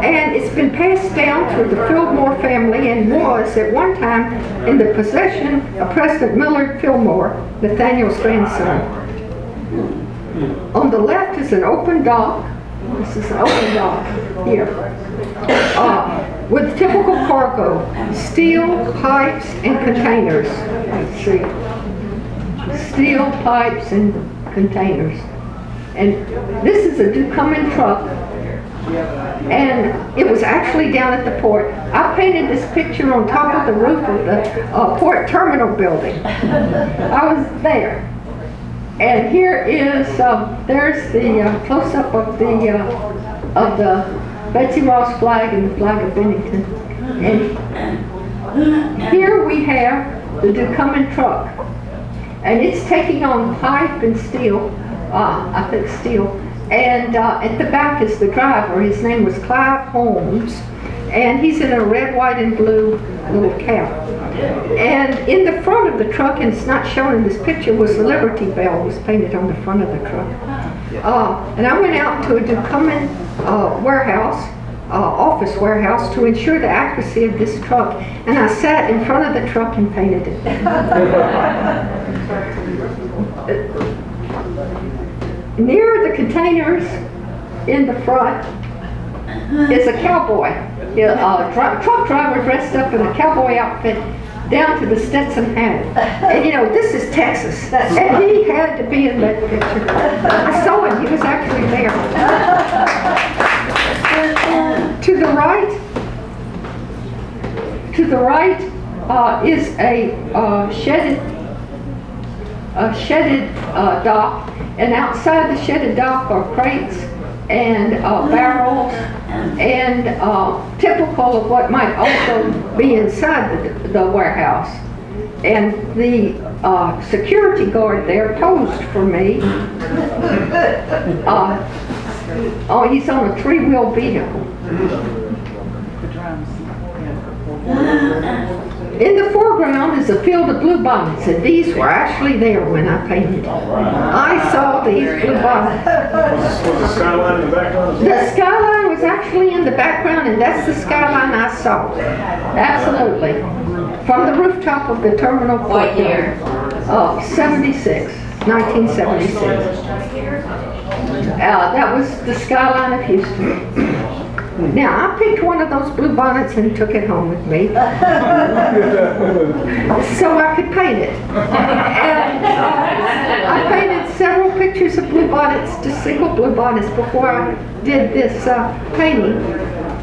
And it's been passed down through the Fillmore family and was at one time in the possession of President Millard Fillmore, Nathaniel's grandson. On the left is an open dock. This is an open dock here. Uh, with typical cargo, steel, pipes, and containers. Let's see. Steel, pipes, and containers. And this is a Ducommun truck. And it was actually down at the port. I painted this picture on top of the roof of the uh, port terminal building. I was there. And here is, uh, there's the uh, close-up of the uh, of the Betsy Ross flag and the flag of Bennington. And here we have the Ducommun truck. And it's taking on pipe and steel, uh, I think steel. And uh, at the back is the driver. His name was Clive Holmes. And he's in a red, white, and blue little cap. And in the front of the truck, and it's not shown in this picture, was the Liberty Bell was painted on the front of the truck. Uh, and I went out to a Ducommun uh, warehouse, uh, office warehouse, to ensure the accuracy of this truck. And I sat in front of the truck and painted it. uh, near the containers in the front is a cowboy. Yeah, uh, dr truck driver dressed up in a cowboy outfit down to the Stetson hat. And you know, this is Texas. And he had to be in that picture. I saw him, he was actually there. And to the right, to the right uh, is a uh, shedded, a shedded uh, dock. And outside the shedded dock are crates and uh, barrels, and uh, typical of what might also be inside the, the warehouse. And the uh, security guard there posed for me. Uh, oh, he's on a three-wheel vehicle. In the foreground is a field of blue bonnets, and these were actually there when I painted. I saw these blue bonnets. Was the skyline in the background? The skyline was actually in the background, and that's the skyline I saw. Absolutely. From the rooftop of the terminal courtyard. What year? Oh, seventy-six, nineteen seventy-six. Uh, that was the skyline of Houston. Now, I picked one of those blue bonnets and took it home with me so I could paint it. And uh, I painted several pictures of blue bonnets, just single blue bonnets, before I did this uh, painting,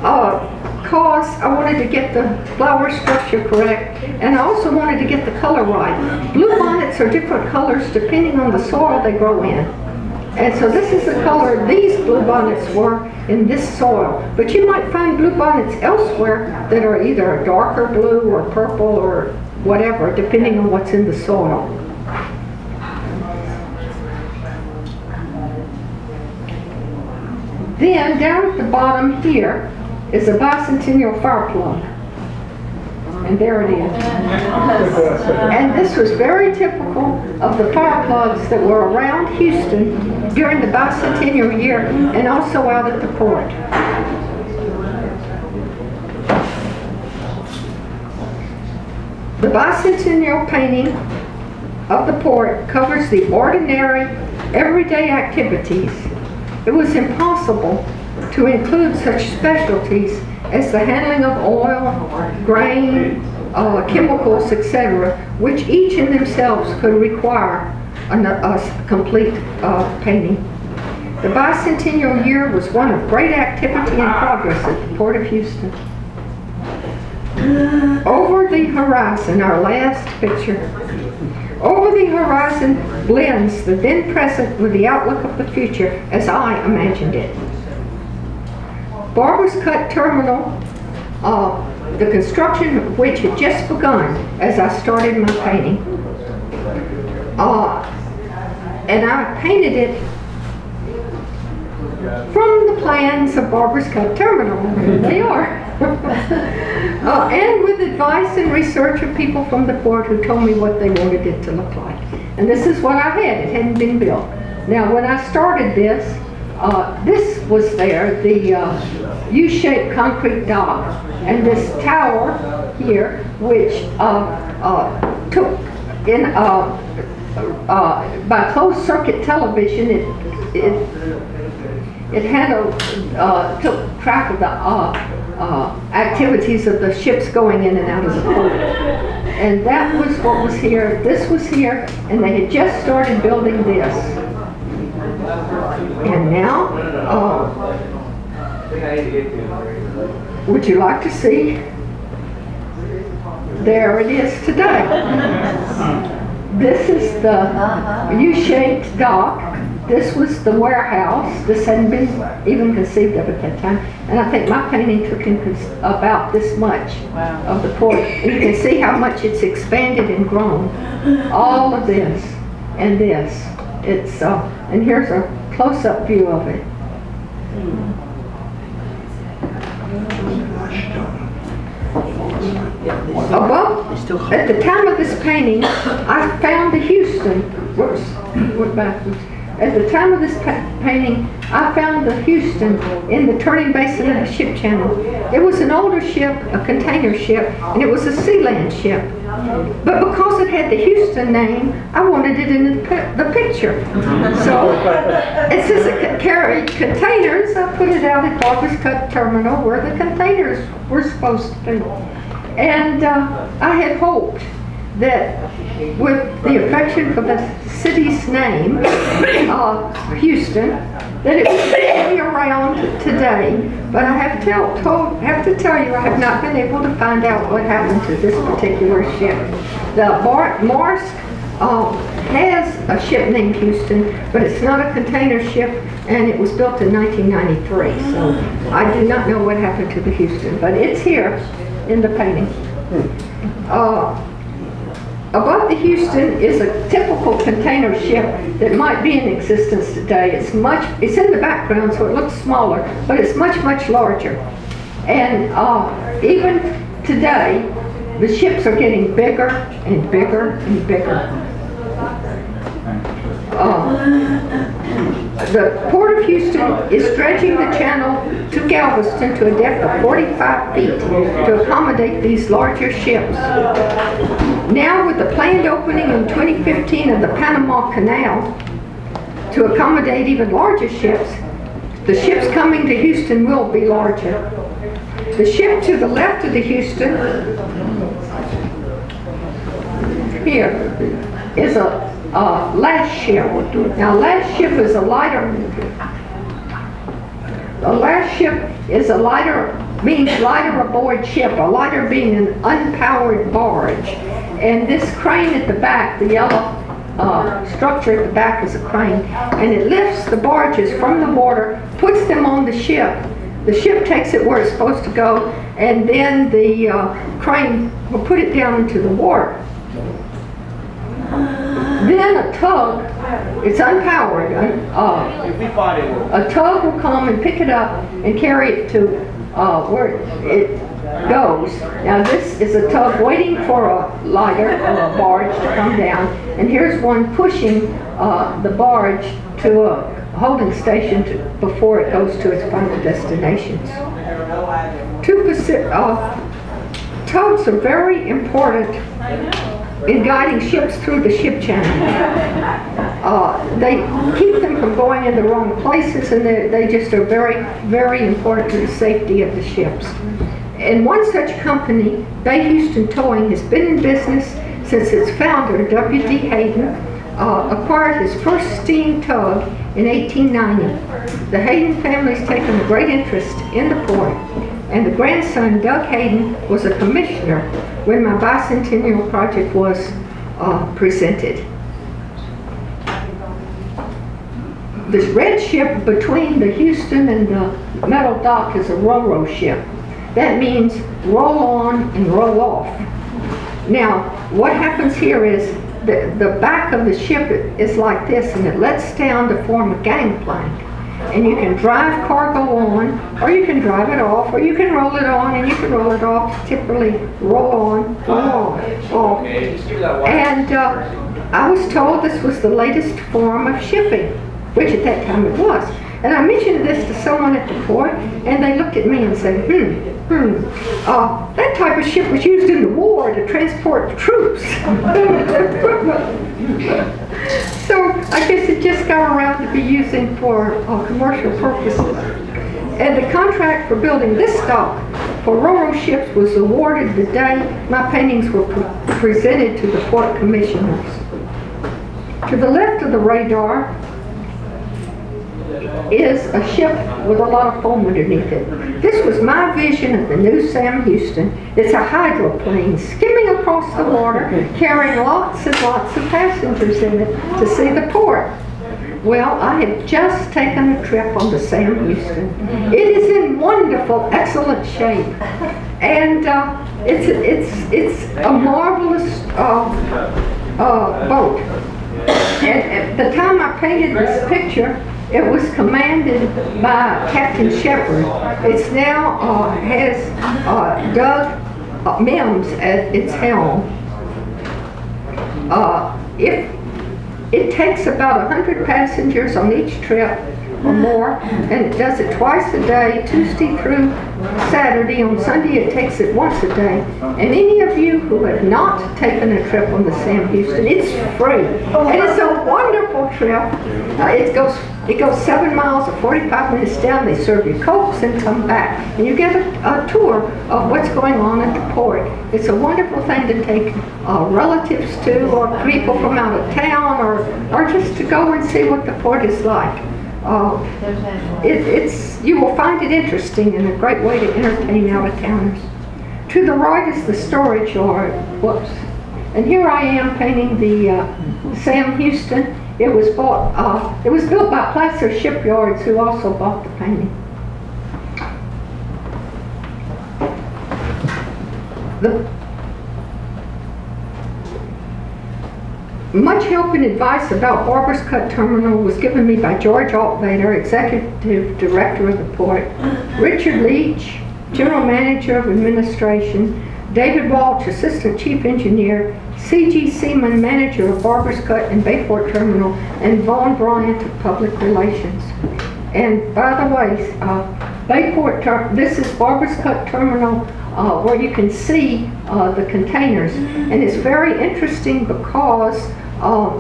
because uh, I wanted to get the flower structure correct, and I also wanted to get the color right. Blue bonnets are different colors depending on the soil they grow in. And so this is the color these bluebonnets were in this soil. But you might find bluebonnets elsewhere that are either a darker blue or purple or whatever, depending on what's in the soil. Then down at the bottom here is a bicentennial fire plug. And there it is. And this was very typical of the fire plugs that were around Houston during the bicentennial year and also out at the port. The bicentennial painting of the port covers the ordinary, everyday activities. It was impossible to include such specialties as the handling of oil, grain, uh, chemicals, et cetera, which each in themselves could require a, a complete uh, painting. The bicentennial year was one of great activity and progress at the Port of Houston. Over the horizon, our last picture. Over the horizon blends the then present with the outlook of the future as I imagined it. Barber's Cut Terminal, uh, the construction of which had just begun as I started my painting. Uh, and I painted it from the plans of Barber's Cut Terminal, they are, uh, and with advice and research of people from the port who told me what they wanted it to look like. And this is what I had. It hadn't been built. Now, when I started this, Uh, this was there, the uh, U-shaped concrete dock, and this tower here, which uh, uh, took in uh, uh, by closed circuit television, it it, it had a uh, took track of the uh, uh, activities of the ships going in and out of the port, and that was what was here. This was here, and they had just started building this. And now, uh, would you like to see? There it is today. This is the U-shaped dock. This was the warehouse. This hadn't been even conceived of at that time. And I think my painting took in about this much of the port. And you can see how much it's expanded and grown. All of this and this. It's uh, and here's a close-up view of it. Above, at the time of this painting, I found the Houston. Whoops, went backwards. At the time of this pa painting, I found the Houston in the turning basin of the ship channel. It was an older ship, a container ship, and it was a Sea Land ship. But because it had the Houston name, I wanted it in the, pi the picture. So it says it carried containers. I put it out at Barber's Cut Terminal where the containers were supposed to be. And uh, I had hoped that with the affection for the city's name, uh, Houston, that it would be around today. But I have, tell, told, have to tell you, I have not been able to find out what happened to this particular ship. The Bar Morse uh, has a ship named Houston, but it's not a container ship, and it was built in nineteen ninety-three. So I do not know what happened to the Houston, but it's here in the painting. Uh, Above the Houston is a typical container ship that might be in existence today. It's much, it's in the background, so it looks smaller, but it's much, much larger. And uh, even today, the ships are getting bigger and bigger and bigger. Uh, the Port of Houston is stretching the channel to Galveston to a depth of forty-five feet to accommodate these larger ships. Now, with the planned opening in twenty fifteen of the Panama Canal to accommodate even larger ships, the ships coming to Houston will be larger. The ship to the left of the Houston here is a uh, last ship. Now, last ship is a lighter. A last ship is a lighter, means lighter aboard ship, a lighter being an unpowered barge. And this crane at the back, the yellow uh, structure at the back is a crane, and it lifts the barges from the water, puts them on the ship. The ship takes it where it's supposed to go, and then the uh, crane will put it down into the water. Then a tug, it's unpowered, uh, a tug will come and pick it up and carry it to uh, where it, it goes. Now this is a tug waiting for a lighter or a barge to come down, and here's one pushing uh, the barge to a holding station to, before it goes to its final destinations. Two uh, tugs are very important in guiding ships through the ship channel. Uh, they keep them from going in the wrong places, and they just are very, very important to the safety of the ships. And one such company, Bay Houston Towing, has been in business since its founder, W D Hayden, uh, acquired his first steam tug in eighteen ninety. The Hayden family's taken a great interest in the port, and the grandson, Doug Hayden, was a commissioner when my bicentennial project was uh, presented. This red ship between the Houston and the metal dock is a ro-ro ship. That means roll on and roll off. Now, what happens here is the, the back of the ship is like this, and it lets down to form a gangplank. And you can drive cargo on, or you can drive it off, or you can roll it on, and you can roll it off, typically roll on, roll off, off. And uh, I was told this was the latest form of shipping, which at that time it was. And I mentioned this to someone at the port, and they looked at me and said, hmm, hmm, uh, that type of ship was used in the war to transport troops. So I guess it just got around to be using for uh, commercial purposes. And the contract for building this dock for ro-ro ships was awarded the day my paintings were pre presented to the port commissioners. To the left of the radar is a ship with a lot of foam underneath it. This was my vision of the new Sam Houston. It's a hydroplane skimming across the water, carrying lots and lots of passengers in it to see the port. Well, I had just taken a trip on the Sam Houston. It is in wonderful, excellent shape. And uh, it's, it's, it's a marvelous uh, uh, boat. And at the time I painted this picture, it was commanded by Captain Shepard. It's now uh, has uh, Doug uh, Mims at its helm. Uh, if it takes about one hundred passengers on each trip or more, and it does it twice a day, Tuesday through Saturday. On Sunday it takes it once a day. And any of you who have not taken a trip on the Sam Houston, it's free. And it's a wonderful trip. Uh, it goes it goes seven miles or forty-five minutes down. They serve you Cokes and come back. And you get a, a tour of what's going on at the port. It's a wonderful thing to take uh, relatives to, or people from out of town, or, or just to go and see what the port is like. Uh, it, it's, you will find it interesting and a great way to entertain out-of-towners. To the right is the storage yard. Whoops. And here I am painting the uh, Sam Houston. It was bought. Uh, it was built by Placer Shipyards, who also bought the painting. The Much help and advice about Barber's Cut Terminal was given me by George Altvater, Executive Director of the port, Richard Leach, General Manager of Administration, David Walsh, Assistant Chief Engineer, C G Seaman, Manager of Barber's Cut and Bayport Terminal, and Vaughn Bryant of Public Relations. And by the way, uh, Bayport, ter this is Barber's Cut Terminal, Uh, where you can see uh, the containers. And it's very interesting because uh,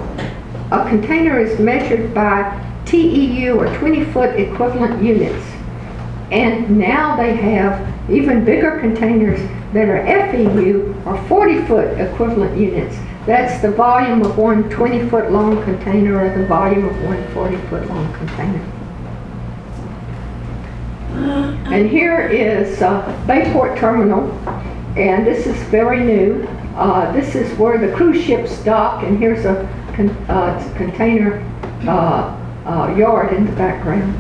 a container is measured by T E U, or twenty foot equivalent units. And now they have even bigger containers that are F E U, or forty foot equivalent units. That's the volume of one twenty foot long container, or the volume of one forty foot long container. And here is uh, Bayport Terminal, and this is very new. Uh, this is where the cruise ships dock, and here's a con uh, container uh, uh, yard in the background.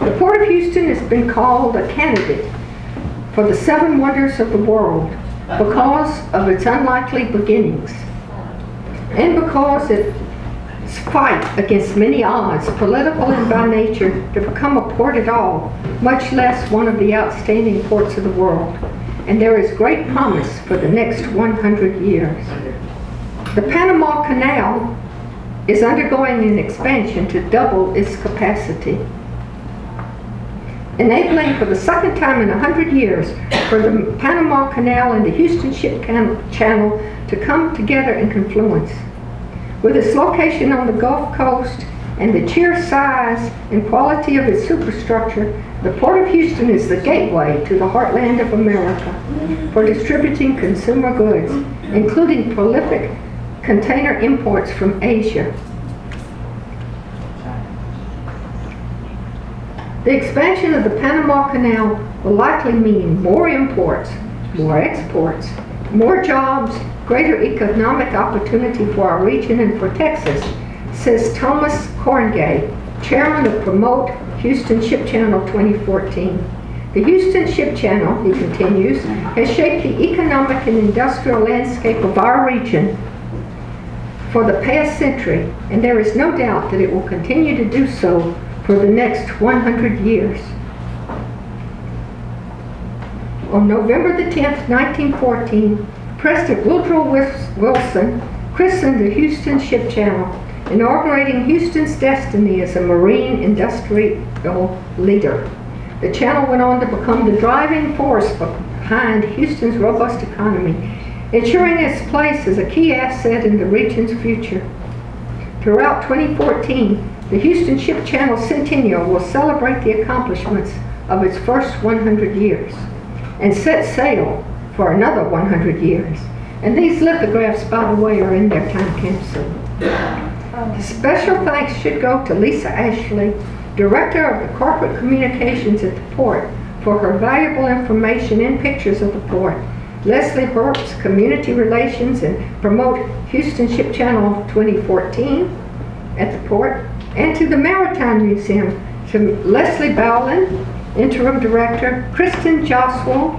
The Port of Houston has been called a candidate for the seven wonders of the world because of its unlikely beginnings, and because it fight against many odds, political and by nature, to become a port at all, much less one of the outstanding ports of the world. And there is great promise for the next one hundred years. The Panama Canal is undergoing an expansion to double its capacity. enabling for the second time in a hundred years for the Panama Canal and the Houston Ship Channel to come together and confluence. With its location on the Gulf Coast and the sheer size and quality of its superstructure, the Port of Houston is the gateway to the heartland of America for distributing consumer goods, including prolific container imports from Asia. The expansion of the Panama Canal will likely mean more imports, more exports, more jobs, greater economic opportunity for our region and for Texas, says Thomas Corngay, chairman of Promote Houston Ship Channel twenty fourteen. The Houston Ship Channel, he continues, has shaped the economic and industrial landscape of our region for the past century, and there is no doubt that it will continue to do so for the next one hundred years. On November the tenth, nineteen fourteen, President Woodrow Wilson christened the Houston Ship Channel, inaugurating Houston's destiny as a marine industrial leader. The channel went on to become the driving force behind Houston's robust economy, ensuring its place as a key asset in the region's future. Throughout twenty fourteen, the Houston Ship Channel Centennial will celebrate the accomplishments of its first one hundred years and set sail for another one hundred years. And these lithographs, by the way, are in their time capsule. Special thanks should go to Lisa Ashley, Director of the Corporate Communications at the Port, for her valuable information and pictures of the Port, Leslie Herb's Community Relations and Promote Houston Ship Channel twenty fourteen at the Port, and to the Maritime Museum, to Leslie Bowlin, Interim Director, Kristen Joswell,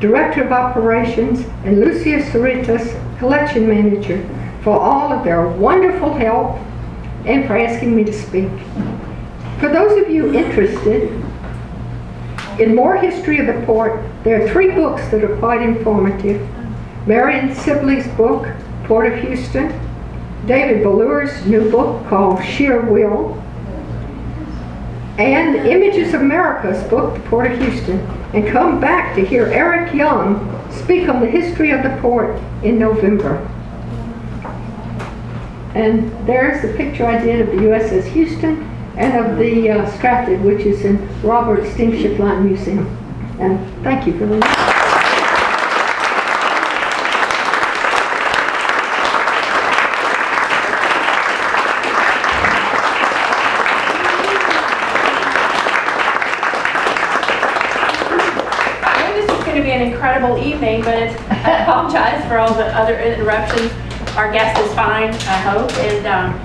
Director of Operations, and Lucia Cerritas, Collection Manager, for all of their wonderful help and for asking me to speak. For those of you interested in more history of the port, there are three books that are quite informative. Marion Sibley's book, Port of Houston, David Balleur's new book called Sheer Will, and Images of America's book, The Port of Houston. And come back to hear Eric Young speak on the history of the port in November. And there's the picture I did of the U S S Houston and of the uh, Stratford, which is in Robert's Steamship Line Museum. And thank you for listening. I think this is going to be an incredible evening, but it's, I apologize for all the other interruptions. Our guest is fine, I hope, and um,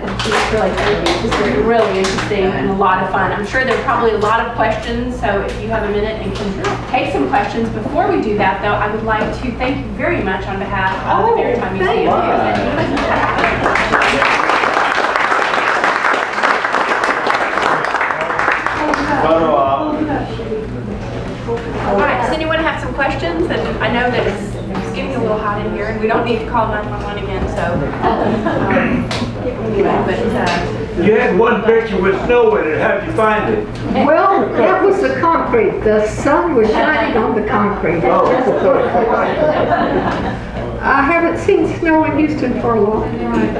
it's really, it's really interesting and a lot of fun. I'm sure there are probably a lot of questions, so if you have a minute and can take some questions. Before we do that, though, I would like to thank you very much on behalf of oh, the Maritime Museum. All right, does anyone have some questions? And I know that it's getting a little hot in here, and we don't need to call nine one one again, so. Um, anyway, but, uh, you had one picture with snow in it. How'd you find it? Well, that was the concrete. The sun was shining on the concrete. Oh. I haven't seen snow in Houston for a long time.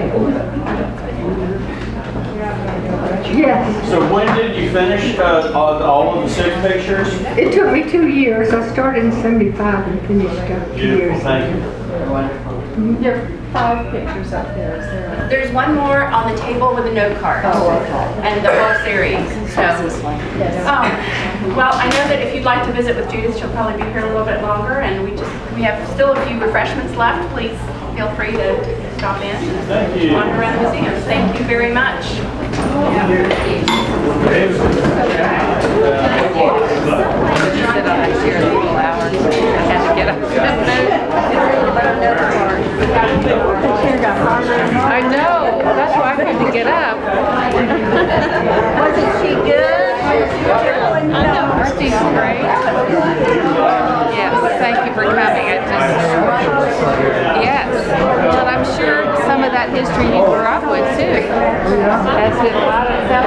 Yes. So when did you finish uh, all of the six pictures? It took me two years. I started in seventy-five and finished up two Beautiful. years. Thank you. Mm-hmm. There are five pictures up there. Is there a... There's one more on the table with a note card. Oh, okay. And the whole series. So. Yes. Um, well, I know that if you'd like to visit with Judith, she'll probably be here a little bit longer, and we just we have still a few refreshments left. Please feel free to. Stop in and wander around the museum. Thank you very much. I know, that's why I had to get up. Wasn't she good? I know, she's great. Yes, thank you for coming. I just, yes. Well, I'm sure some of that history you grew up with, too. That's it.